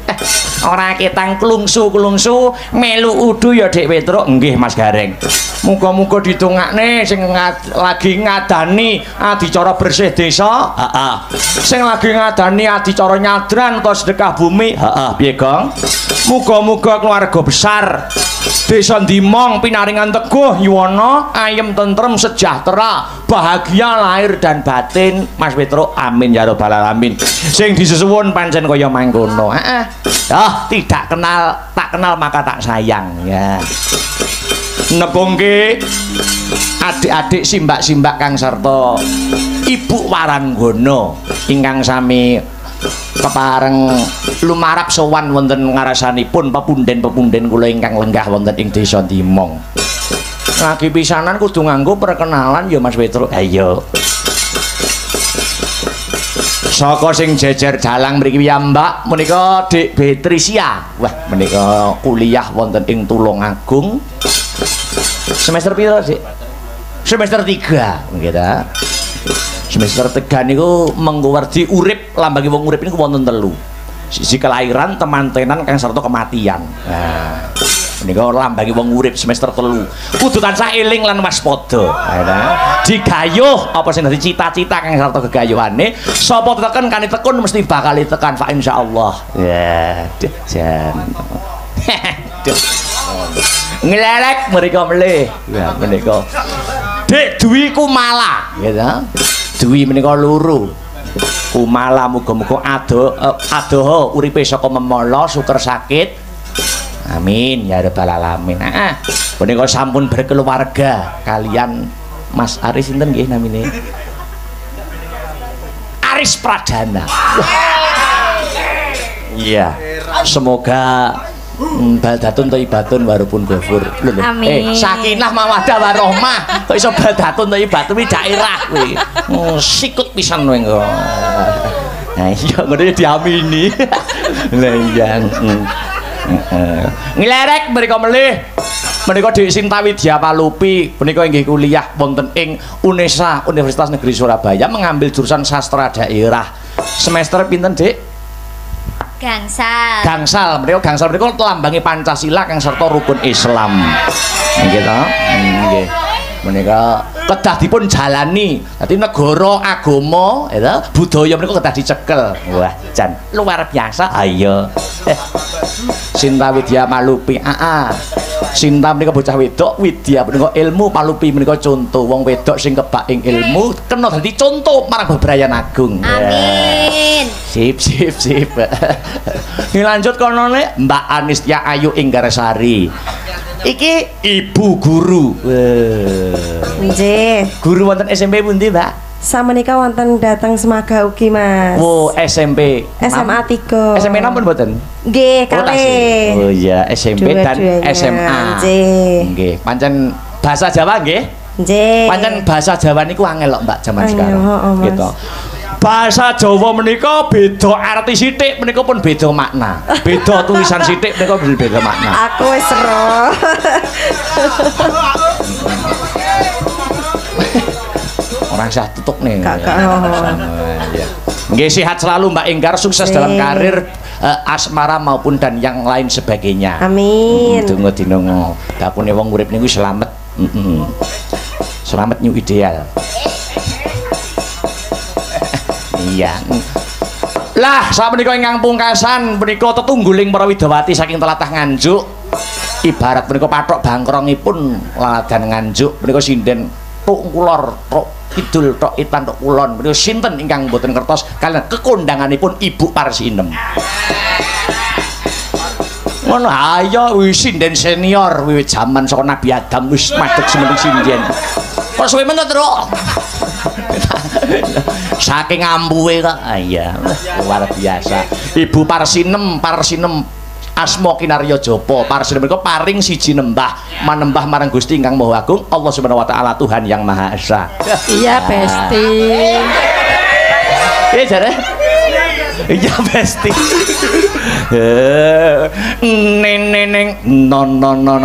Ora ketang klungsu-klungsu melu udu ya Dek Petruk. Nggih Mas Gareng. Muga-muga ditungakne sing lagi ngadani adicara bersih desa. Sing lagi ngadani adicara nyadran utawa sedekah bumi. Piye, Gong? Muga-muga keluarga besar desa Ndimong pinaringan teguh yuwana ayem tentrem sejahtera bahagia lahir dan batin Mas Petruk. Amin ya rabbal alamin. Sing disusuwun pancen kaya mangkono. Tidak kenal tak kenal maka tak sayang ya. Nepungke adik-adik simbak-simbak kang serta Ibu Waranggono ingkang sami pepareng lumarap sowan wonten ngarasanipun pepunden-pepunden kula ingkang lenggah wonten ing desa Ndimong. Lagi pisanan kudu nganggo perkenalan ya Mas Petruk. Ayo. Saka sing jejer dalang mriki piyambak menika Dik Betrisia. Wah, menika kuliah wonten ing Tulungagung. Semester piro, Dik? Semester 3, nggih ta. Semester 3 niku mengwardi urip lambangi wong urip niku wonten 3. Siji kelahiran, temantenan kang serta kematian. Nah, menika lambangi wong urip semester 3. Kudu tansah eling lan waspada. Digayuh apa sing dadi cita-cita kang serta gegayuhane, sapa teken kane tekun mesti bakal tekan fa insyaallah. Ya, jan. Ngelelek mereka meleh. Ya, menika Dek Dwi Kumala, gitu. Dwi menika loro. Kumala muga-muga adoha uripe saka memala suker sakit. Amin ya rabbal alamin. Heeh. Menika sampun berkeluarga kalian Mas Aris sinten nggih namine? Aris Pradana. Iya. Semoga baldatun thayyibatun warupun ghafur. Amin. Sakinah mawaddah warahmah. Kok iso baldatun thayyibatun iki daerah kuwi. Sikut pisan kowe. Nah, iya ngono diamini. Lah iya. Ngelerek mereka melih. Mereka di Sinta Widya Palupi. Mereka ingin kuliah wonten ing UNESA, Universitas Negeri Surabaya, mengambil jurusan sastra daerah. Semester pinten, Dik? Gangsal. Gangsal. Mereka gangsal mereka telambangi Pancasila kang serta rukun Islam. Gitu. Nggih. Mereka kedah dipun jalani. Dadi negara agama, ya, budaya mereka kedah dicekel. Wah, jan luar biasa. Ayo. Sinta Widya Palupi. Sinta menika bocah wedok, Widya menika ilmu, Palupi menika conto. Wong wedok sing kebak ing ilmu kena dadi conto marang bebrayan agung. Amin. Sip, sip, sip. Ini lanjut konone Mbak Anisya Ayu Inggar Sari. Iki ibu guru. Nggih. Guru wonten SMP pundi, Mbak? Samenika wonten datang Semaga ugi, Mas. Oh, SMP. SMA 3. SMP nampun mboten? Nggih, kalih. Oh iya, SMP dan SMA. Nggih. Pancen bahasa Jawa nggih? Nggih. Pancen bahasa Jawa niku angel lho, Mbak, zaman sekarang. Gitu. Bahasa Jawa menika beda arti sithik, menika pun beda makna. Beda tulisan sithik menika beda makna. Aku wis ero. Orang saya tutup nih. Nggih, sehat selalu Mbak Inggar, sukses dalam karir, asmara maupun dan yang lain sebagainya. Amin. Donga dinongo. Dakune wong urip niku slamet. Slamet new ideal. Iya. Lah, saat menikah yang pungkasan menikah tetungguling para widawati saking telatah Nganjuk. Ibarat menikah patok bangkrongipun laladan Nganjuk. Menikah Sinden tok kulor, tok idul, tok itan, tok kulon. Menikah Sinten ingkang boten kertos kalian kekondanganipun Ibu Parsinem. Ngono ayo wis Sinden senior wiwit jaman saka Nabi Adam wis madeg semeneng Sinden. Kok suwe men to, Truk? Saking ampuhe kok. Iya, luar biasa. Ibu Parsinem, Parsinem asma kinarya japa. Parsinem menika paring siji nembah, manembah marang Gusti ingkang Maha Agung, Allah Subhanahu wa taala, Tuhan yang Maha Esa. Iya, Besti. Iya, jare. Iya, Besti. Neneng non non non.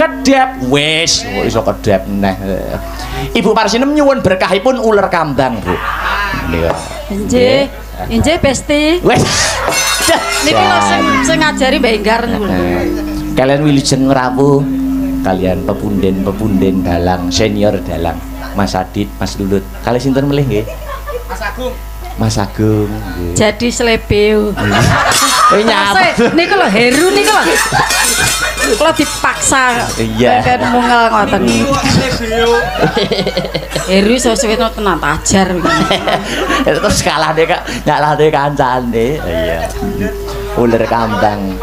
Kedep wis iso kedep neh. Ibu Parsinem nyuwun berkahipun uler kambang, Bu. Nggih. Nggih. Nggih, Besti. Wis. Niki lho sing ngajari Mbak Inggar niku. Kalian wilujeng rawuh, kalian pepunden-pepunden dalang, senior dalang. Mas Adit, Mas Lulut. Kali sinten melih nggih? Mas Agung. Mas Agung. Jadi selebeu. Ini nyapa? Niku lho Heru niku lho. Kalau dipaksa, kan mungal ngoten. Heru sesuai nonton apa ajar. Terus kalah deh kak, kalah deh kancaan deh. Ular kambang,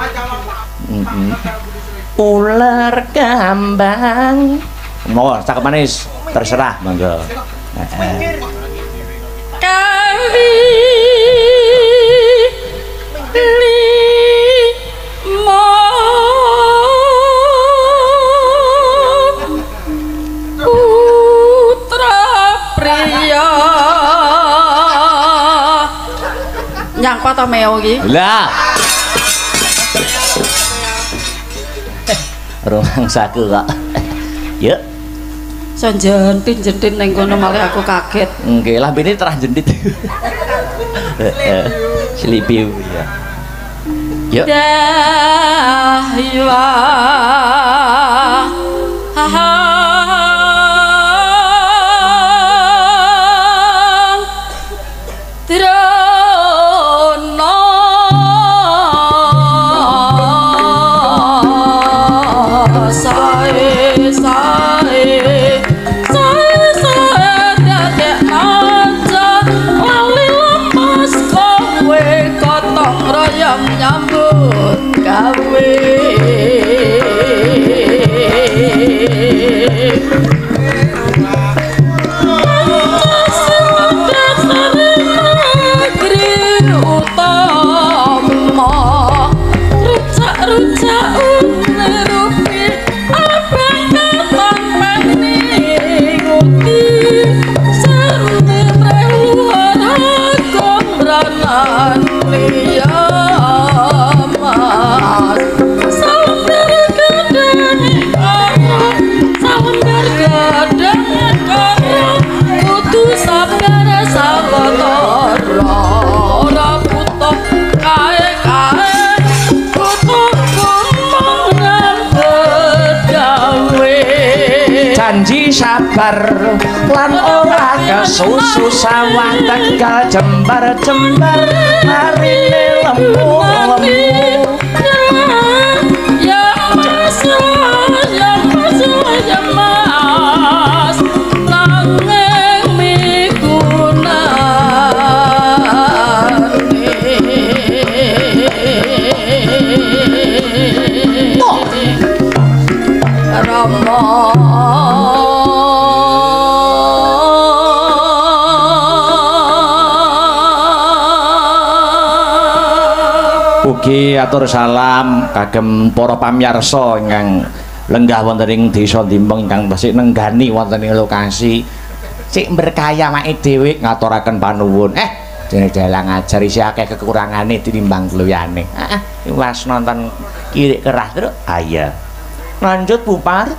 ular kambang. Mau cakap manis, terserah monggo. Kami lima. Nyangkut atau meo gitu? Lah, rumang saku kak. Yuk, senjentin jentin nengkono malah aku kaget. Enggak lah, ini terang jendit. Selipiu ya. Yuk. Sae sae Akbar lan ora kesusu sawah Tegal jembar-jembar marine lemu-lemu ya mas ya mas ya mas nanging migunani Rama Mugi atur salam kagem para pamyarsa ingkang lenggah wonten ing desa Dimbeng ingkang tasih nenggani wonten ing lokasi sik berkaya awake dhewe ngaturaken panuwun. Dene Dalang ajar isih akeh kekurangane tinimbang kluyane. Wis nonton kirik kerah terus. Iya. Lanjut Bupar.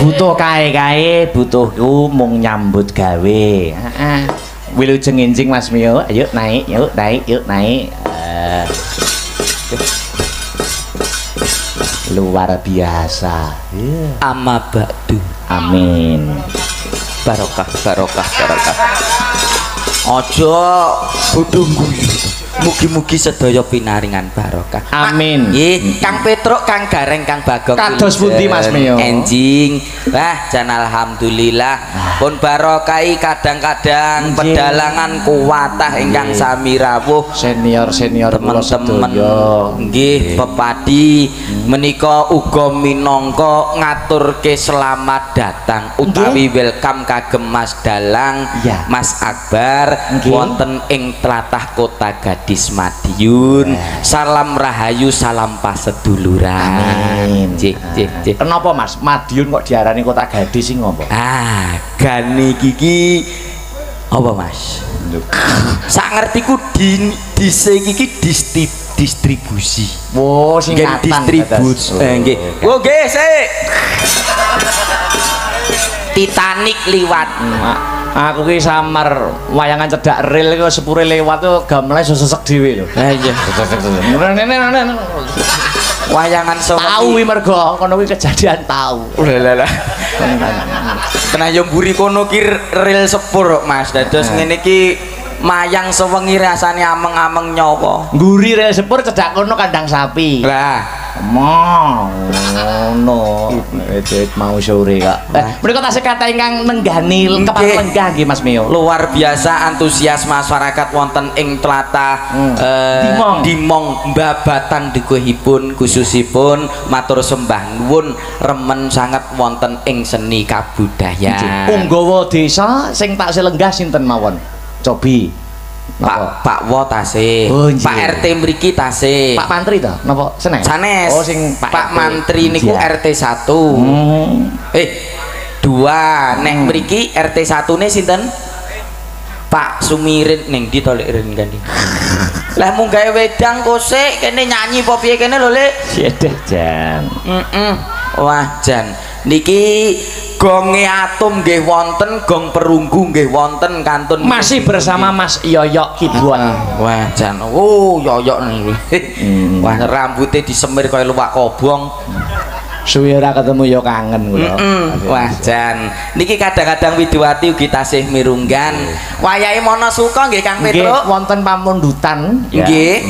Butuh kae-kae, butuhku mung nyambut gawe. Wilujeng enjing Mas Mio, ayo naik, yuk naik, yuk naik. Luar biasa. Amma ba'du. Amin. Barokah, barokah, barokah. Ojo bodho guyu. Mugi-mugi sedaya pinaringan barokah. Amin. Kang Petruk, Kang Gareng, Kang Bagong. Kados pundi Mas Mio? Enjing. Wah, jan alhamdulillah pun barokai kadang-kadang pedalangan kuwatah ingkang sami rawuh senior-senior kula sedaya. Nggih, pepadi menika uga minangka ngaturke selamat datang utawi welcome kagem Mas Dalang, Mas Akbar wonten ing tlatah kota Gading Madiun. Salam rahayu, salam paseduluran. Kenapa Mas Madiun kok diarani kota Gadis sing ngopo? Gani gigi apa Mas? Sak ngertiku dhisik iki distribusi. Wo singkatan distribusi. Nggih. Wo nggih sik. Titanic liwat. Aku ki samar wayangan cedak ril ki sepure lewat tuh gamle sesek dhewe lho. Iya. Wayangan sopo tau wi mergo kono wi kejadian tau. Lah. Tenan yo mburi kono ki ril sepur Mas. Dados ngene ki mayang sewengi rasane ameng-ameng nyawa. Mburi ril sepur cedak kono kandang sapi. Lah. Mau no edit mau sore kak berikut asik kata ingkang nenggani kepala lenggah nggih Mas Mio. Luar biasa antusias masyarakat wonten ing tlatah Dimong babatan dukuhipun khususipun matur sembah nuwun remen sanget wonten ing seni kabudayan punggawa desa sing taksih lenggah sinten mawon cobi Pak Wo tasih, Pak RT mriki tasih. Pak Mantri ta? Napa senes? Sanes. Oh sing Pak Mantri niku RT 1. 2. Neh mriki RT 1 ne sinten? Pak Sumirin ning ndi to lek rin kan. Lah mung gawe wedang kosek kene nyanyi apa piye kene lho Lek. Sedeh Jan. Wah Jan. Niki Gonge Atom nggih wonten, gong perunggu nggih wonten kantun. Masih bersama Mas Yoyok Kibuan. Wah, jan. Oh, Yoyok niku. Wah, rambutnya disemir kaya luwak kobong. Suwi ora ketemu ya kangen kula. Wah, jan. Niki kadang-kadang Widowati ugi tasih mirunggan. Wayahe mono suka nggih Kang Petruk. Wonten pamundutan nggih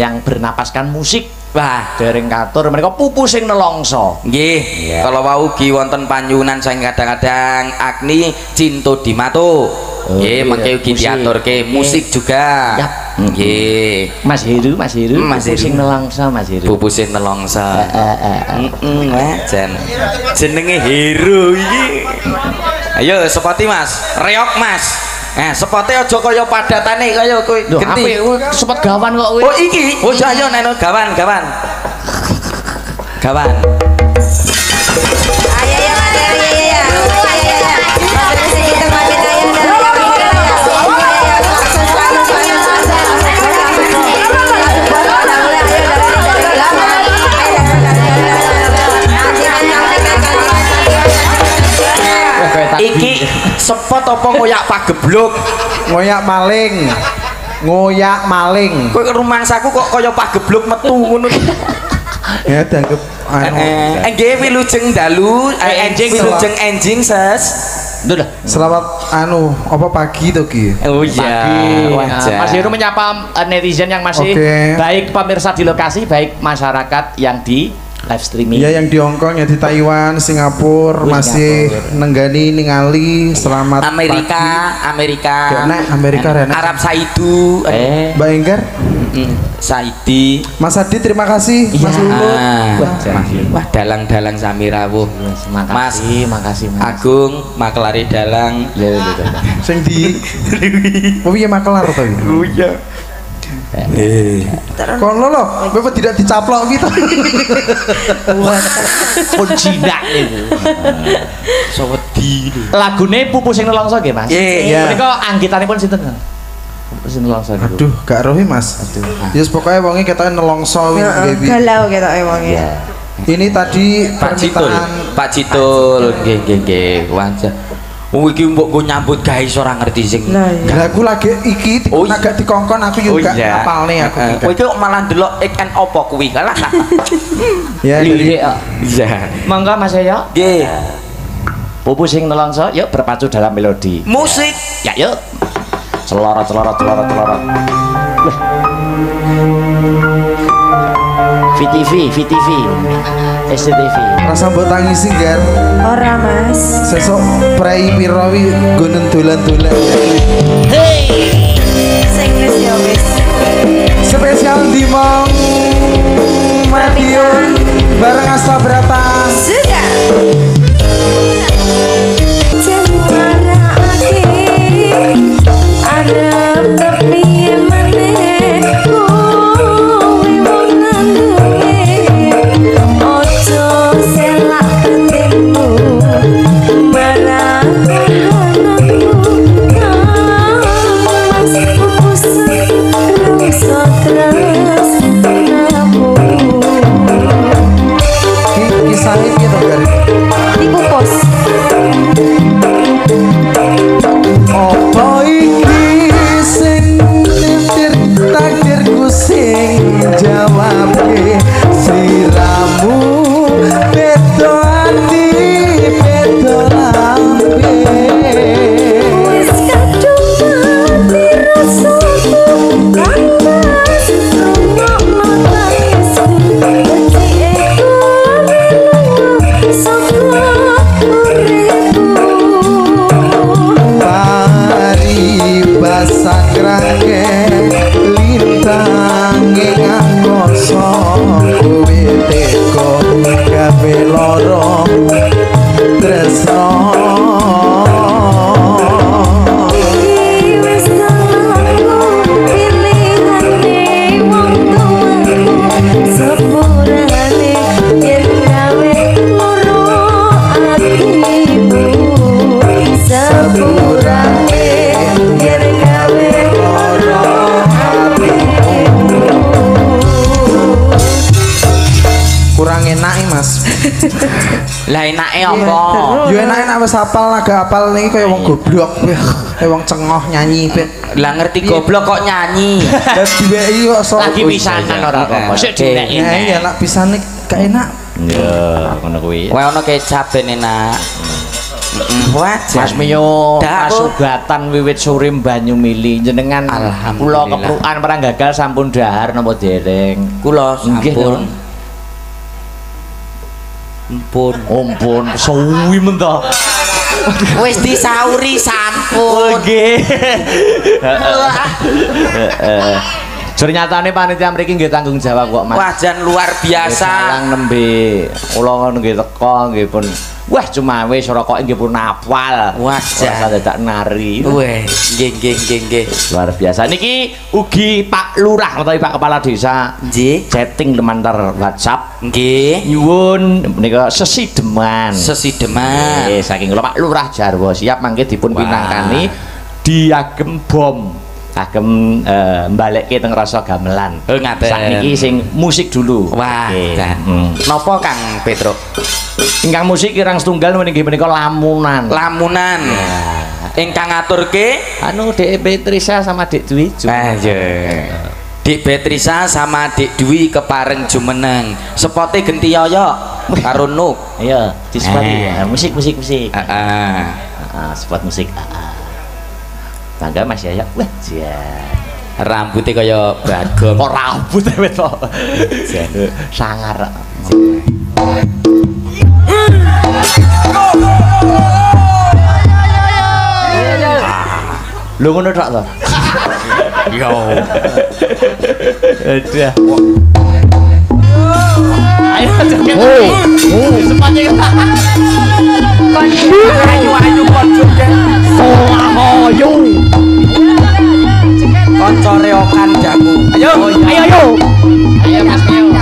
yang bernapaskan musik. Wah, dereng katur mereka pupu sing nelongso. Nggih, kalau wau ugi wonten panyunan sing kadang-kadang agni cinto dimato. Nggih, mengke ugi diaturke musik juga. Nggih. Mas Hiru, Mas Hiru. Pupu sing nelongso, Mas Hiru. Pupu sing nelongso. Jan. Jenenge Hiru iki. Ayo sepati Mas, reok Mas. Nah, sepotnya aja kaya padatane kaya kowe genti. Sepot gawan kok kowe. Oh iki. Oh ayo neno gawan, gawan. Gawan. Ayo ya, ayo ya. Iki sepot apa ngoyak pagebluk, ngoyak maling, ngoyak maling. Kok rumangsaku kok kaya pagebluk metu ngono. Ya tanggep. Nggih wilujeng dalu, enjing wilujeng enjing ses. Nduh. Selamat anu apa pagi to Ki? Oh iya. Mas Hiru menyapa netizen yang masih baik pemirsa di lokasi, baik masyarakat yang di live streaming. Iya yang di Hongkong, ya di Taiwan, Singapura, masih nenggani ningali selamat Amerika, pagi. Amerika, Amerika, Arab Saidu, Mbak Inggar, Saidi, Mas Adit terima kasih, Mas Lulut, wah dalang-dalang Samirawuh, Mas, makasih Mas Agung, makelari dalang, sing di, oh iya makelar tapi, oh iya. Kon lolo, memang tidak dicaplok gitu. Kuncidak itu. Sawedi. Lagune pupu sing nelongso nggih Mas. Iya. Menika anggitane pun sinten? Sing nelongso. Aduh, gak rohi Mas. Aduh. Ya pokoke wonge ketoke nelongso iki. Galau ketoke wonge. Ini tadi Pak Citul. Pak Citul nggih nggih nggih. Iki mbok go nyambut gawe ora ngerti sing. Lah aku lagi iki agak dikongkon aku yo gak apalne aku. Kowe iki malah ndelok ikan apa kuwi kalah. Ya iki. Iya. Monggo Mas Yoyo. Nggih. Pupu sing nelongso yuk berpacu dalam melodi. Musik. Ya yuk. Selorot. VTV. SCTV. Rasa buat tangis singgar. Ora Mas. Sesok prai pirawi gunen tulen. Hey. Spesial guys. Spesial di Madiun bareng Astabrata. Sudah. Jantara akhir Arab tapi maneku. Lah enake apa? Yo enake wis hafal laga hafal niki kaya wong goblok, kaya wong cengoh nyanyi. Lah ngerti goblok kok nyanyi. Lah diweki kok sok lagi pisanan ora apa-apa. Sik diweki. Nah iya lak pisane gak enak. Iya, ngono kuwi. Wae ono kecap ben enak. Wajah Mas Miyo kasugatan wiwit surim banyu mili jenengan kula keprukan perang gagal sampun dahar napa dereng kula sampun ampun suwi men to wis disauri sampun nggih ternyata ini panitia mereka nggak tanggung jawab kok Mas. Wajan luar biasa. Dalang nembe, ulang nggih teko nggih pun. Wah cuma wis rokok nggih pun apal. Wajan dadak nari. Wes nggih. Luar biasa. Niki ugi Pak Lurah utawi Pak Kepala Desa. Nggih. Chatting lumantar WhatsApp. Nggih. Nyuwun menika sesideman. Sesideman. Nggih saking Pak Lurah Jarwo siap mangke dipun pinangkani diagem bom. Agem balik ke teng rasa gamelan. Ngaten. Sakniki sing musik dulu. Wah. Napa Kang Petro? Ingkang musik kirang setunggal niki menika lamunan. Lamunan. Ingkang ngaturke anu Dek Betrisa sama Dek Dwi. Ah iya. Dek Betrisa sama Dek Dwi kepareng jumeneng. Sepote genti yoyok karo Nuk. Iya, disebut musik. Heeh. Spot musik. Tangga Mas Yoyok wajar rambutnya kaya bagong kok rambutnya betul sangar lu ngono tak lho yo udah ayo sepanjang ayo kocok ayo konco reokan jago ayo Mas Agung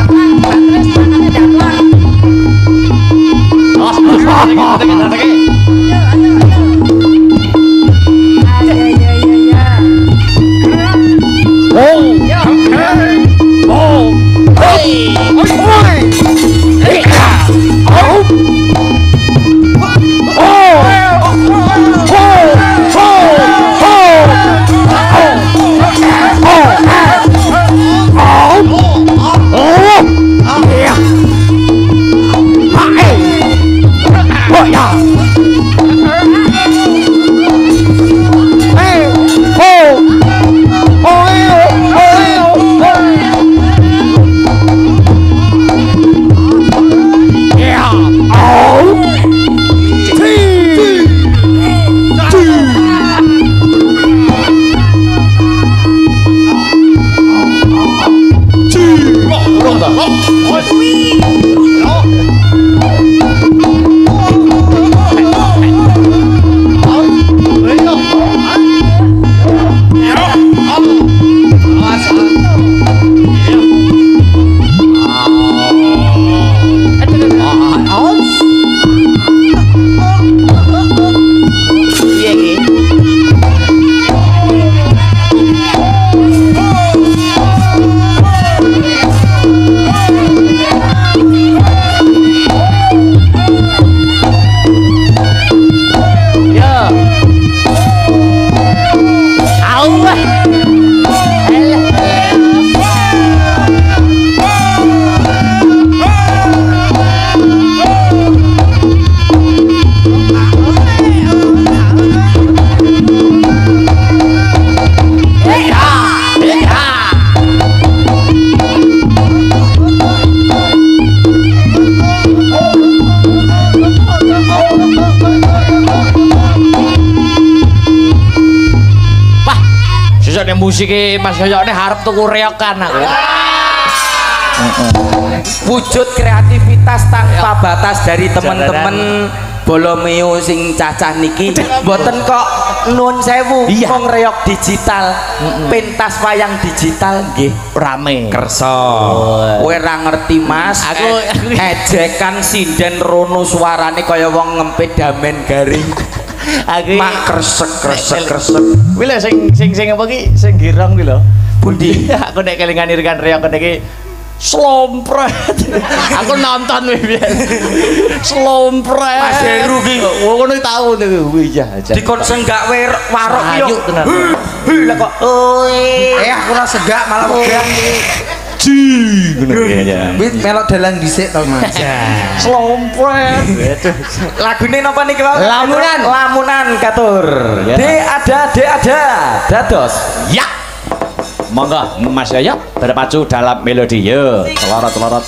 musik Mas Yoyok ini harap tuku reokan aku wujud kreativitas tanpa batas dari temen-temen Bolomeo sing cacah niki boten kok nun sewu wong reok digital pentas wayang digital nggih rame kerso kowe ora ngerti Mas aku ejekan sinden rono suarane kaya wong ngempit damen garing mak kresek wile sing apa ki sing girang ki lho pundi aku nek kelingan irkan reok nek Slompret. Aku nonton biyen. Slompret. Mas Hiru ki ngono tau niku aja. Dikon senggak warok yo. Lah kok aku ora senggak malah wegan iki. Ji ngono ya. Wis melok dalang dhisik to Mas. Slompret. Lagune napa niki wae? Lamunan. Lamunan katur. De ada dados. Ya. Monggo Mas Yoyok berpacu dalam melodi yo. Telorot-telorot.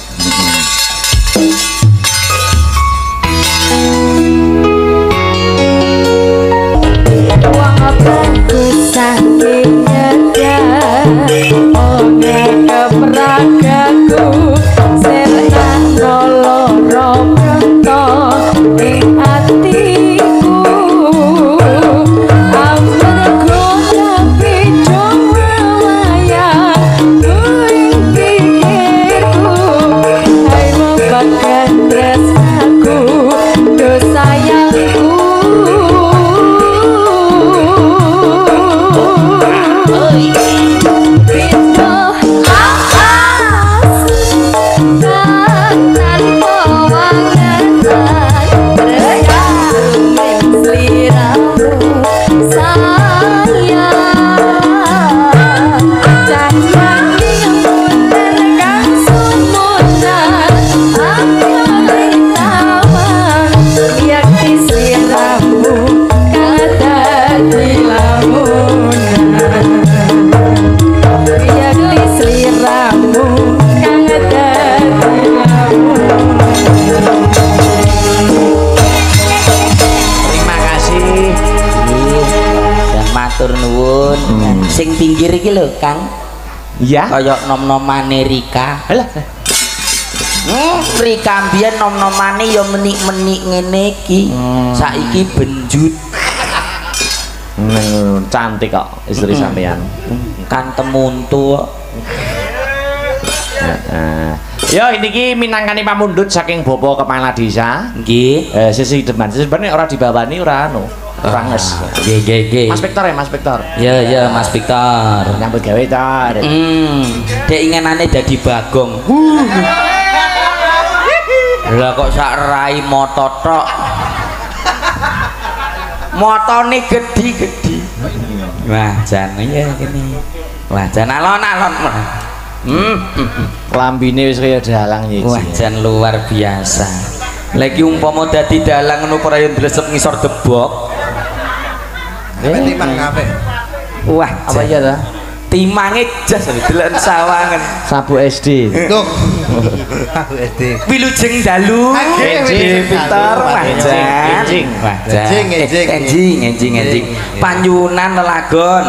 Sing pinggir iki lho Kang. Iya. Kaya nom-nomane Rika. Halah. Rika mbiyen nom-nomane ya menik-menik ngene iki. Saiki benjut. Cantik kok istri sampean. Kan temuntu kok. Heeh. Yo niki minangkani pamundhut saking Bapak Kepala Desa. Nggih. Sisi depan. Sebenarnya ora dibawani ora anu. Ranges. Mas Victor ya, Mas Victor. Ya, Mas Victor. Nyambut gawe tar. Dek ingenane dadi Bagong. Lah kok sak rai moto tok. Motone gedhi-gedhi. Wah, jan ya kene. Wah, jan alon-alon. Lambine wis kaya dalang iki. Wah, jan luar biasa. Lagi umpama dadi dalang ngono ora yo dresep ngisor debok. Timang kafe. Wah, apa ya dah? Timangnya jas, delan sawangan. Sabu SD. Tuh. Sabu SD. Wilujeng dalu. Enjing, pintar, wajan. Enjing. Panjunan lelagon.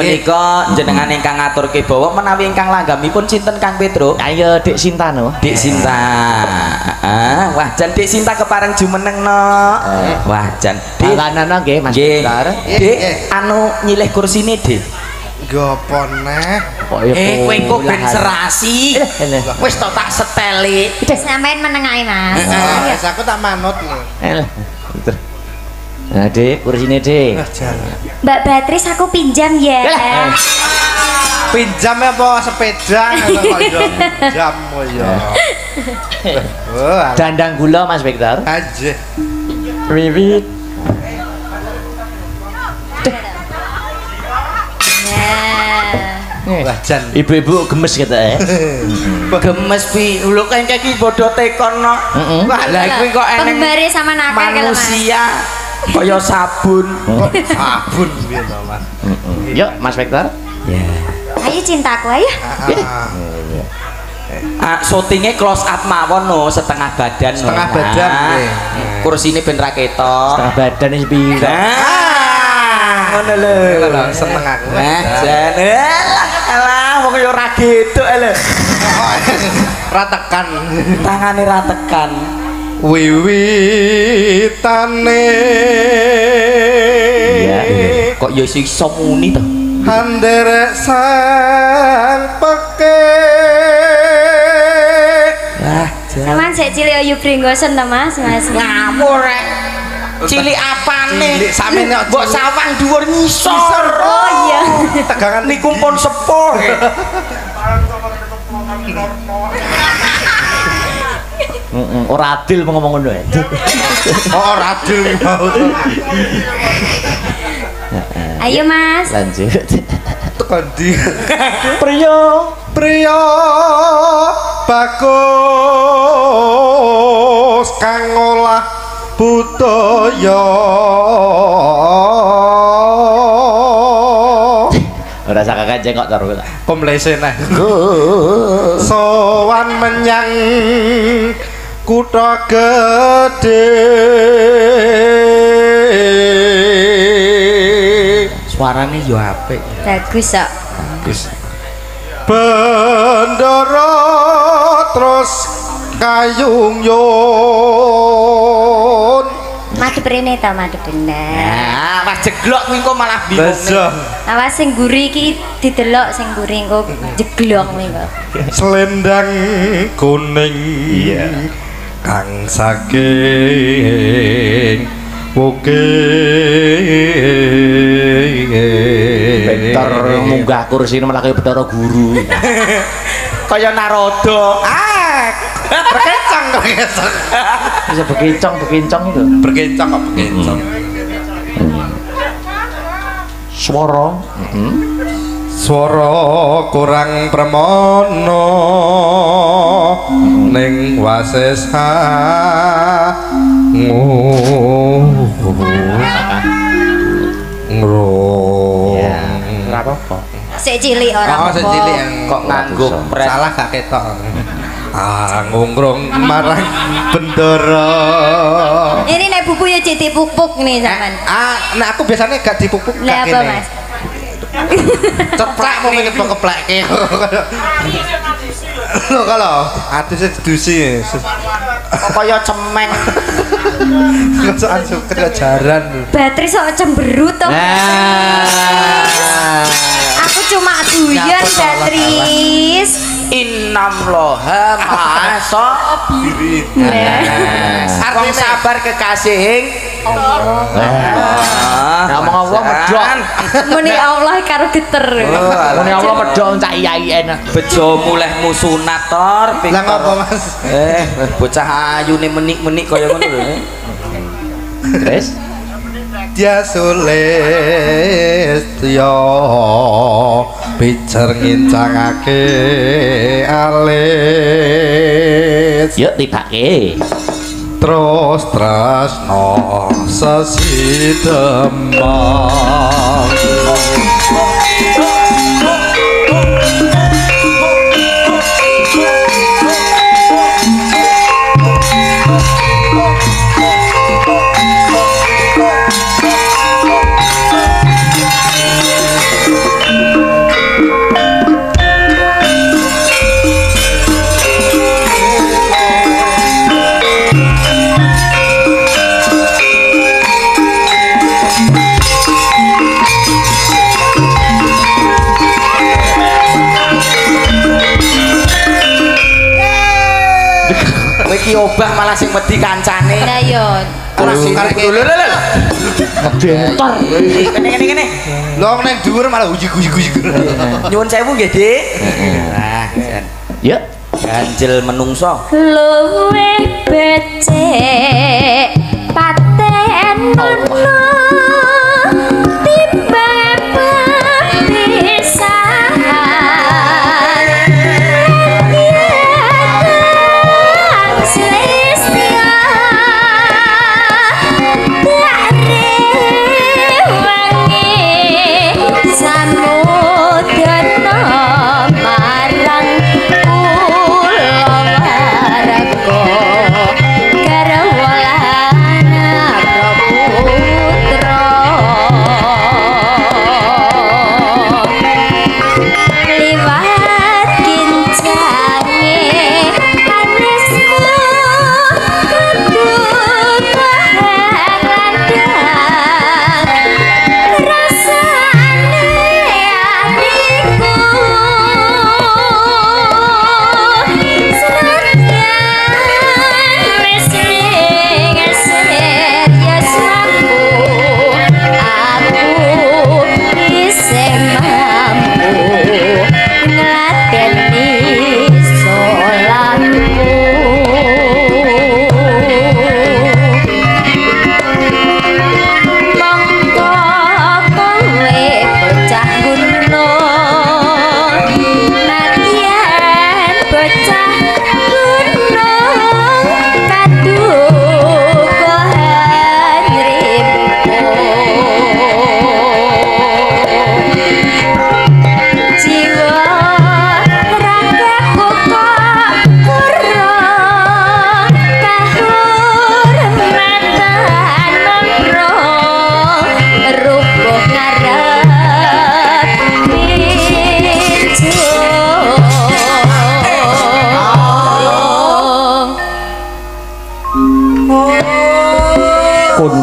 Menika jenengan ingkang ngatur ke bawah menawi ingkang langgamipun sinten Kang Pedro? Ayo Dik Sinta no. Dik Sinta. Wah, jan Dik Sinta kepareng jumeneng no. Wah, jan. Panganan no nggih Mas Victor. Dik anu nyilih kursine Dik. Gopone. Kowe kok ben serasi. Wis tok tak seteli. Wis sampean meneng ae Mas. Wis aku tak manut lho. Nah, Dek, kursine, Dek. Mbak Patris aku pinjam ya. Pinjam apa sepeda ngono kok yo. Pinjam yo. Dandang gula Mas Victor. Ajih. Wiwit. Wajan. Ibu-ibu gemes gitu ya. Gemes pi uluk engke iki bodho tekon no. Lah kuwi kok eneng. Pembare sama nakal kalau manusia. Koyo sabun, sabun biar teman. Yuk Mas Victor. Ayo cintaku ayo. Shootingnya close up mawon no setengah badan. Setengah badan. Kursi ini bener ketok. Setengah badan ini biru. Mana le? Setengah. Alah, mau koyo rageto alah. Ratekan. Tangannya ratekan. Wiwitane kok ya siksa muni to handerek sang pekek lah sampean sik cilik ayu bringgosen to mas ngamuk rek cilik apane sampean mbok sawang dhuwur ngisor oh iya tegangan niku pun sepuh Ora adil ngomong ngono. Ora adil. Ayo Mas. Lanjut. Tekan di. Priyo, priyo bagus kang olah budaya. Ora sak kakek jengok terus. Komplesen ah. Sowan menyang kutha gedhe. Suarane yo apik. Bagus kok. Bagus. Bendoro terus kayung yun. Madhep rene ta madhep bener. Nah, pas jeglok kuwi kok malah bingung. Awas sing guri iki didelok sing guri engko jeglok kuwi kok. Slendang kuning. Iya. Kang saking Bukit Victor munggah kursi malah kayak Bathara Guru kayak Narada berkencang bisa berkencang itu berkencang kok berkencang suara suara kurang premono ning wasesa ngrong ya ora apa-apa sik cilik ora apa-apa kok nganggo salah gak ketok ngongrong marang bendera ini nek buku ya citi pupuk nih zaman nah aku biasanya gak dipupuk gak kene ceplak mau ngene keplek lho kalau atise dusi kok kaya cemeng kesokan suket kejaran Patris sok cemberut to aku cuma guyon Patris innamloha ma'asobiri artinya sabar kekasih ngomong Allah medok muni Allah karo geter muni Allah medok cak iya enak bejo mulai musunat tor lah ngapa mas bocah ayu nih menik-menik kaya ngono lho terus dia sulistyo picer ngincangake alis yuk tibake terus tresno sesidemang diobah malah sing wedi kancane. Lah yo. Ngebentor. Kene. Long nang dhuwur malah guyu-guyu. Nyuwun sewu nggih, Dik. Nah, ya. Ganjel menungso. Luweh becik paten ono timbang pisan. Karawana Prabu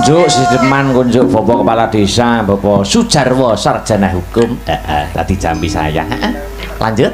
Nganjuk, sideman kunjuk Bapak Kepala Desa, Bapak Sujarwo, sarjana hukum. Tadi jambi saya. Lanjut.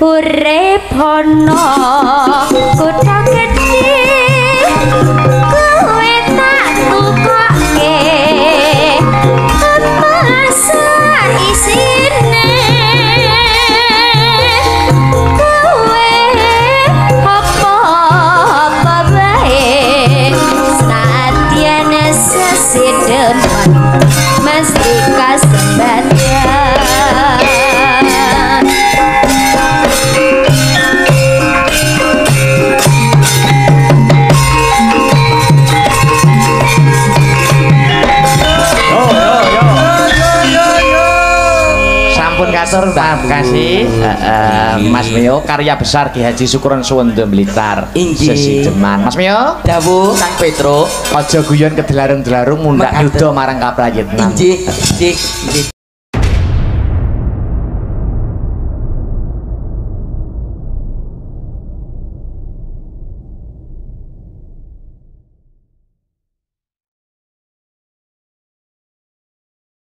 Urip ono kutha gedhe kowe matur Mas Mio, karya besar Ki Haji Syukuron Suwondo Blitar. Sesideman. Mas Mio, dawuh Kang Petro, aja guyon kedlarung-dlarung mundak nuda marang kaprayitna. Inggih, inggih.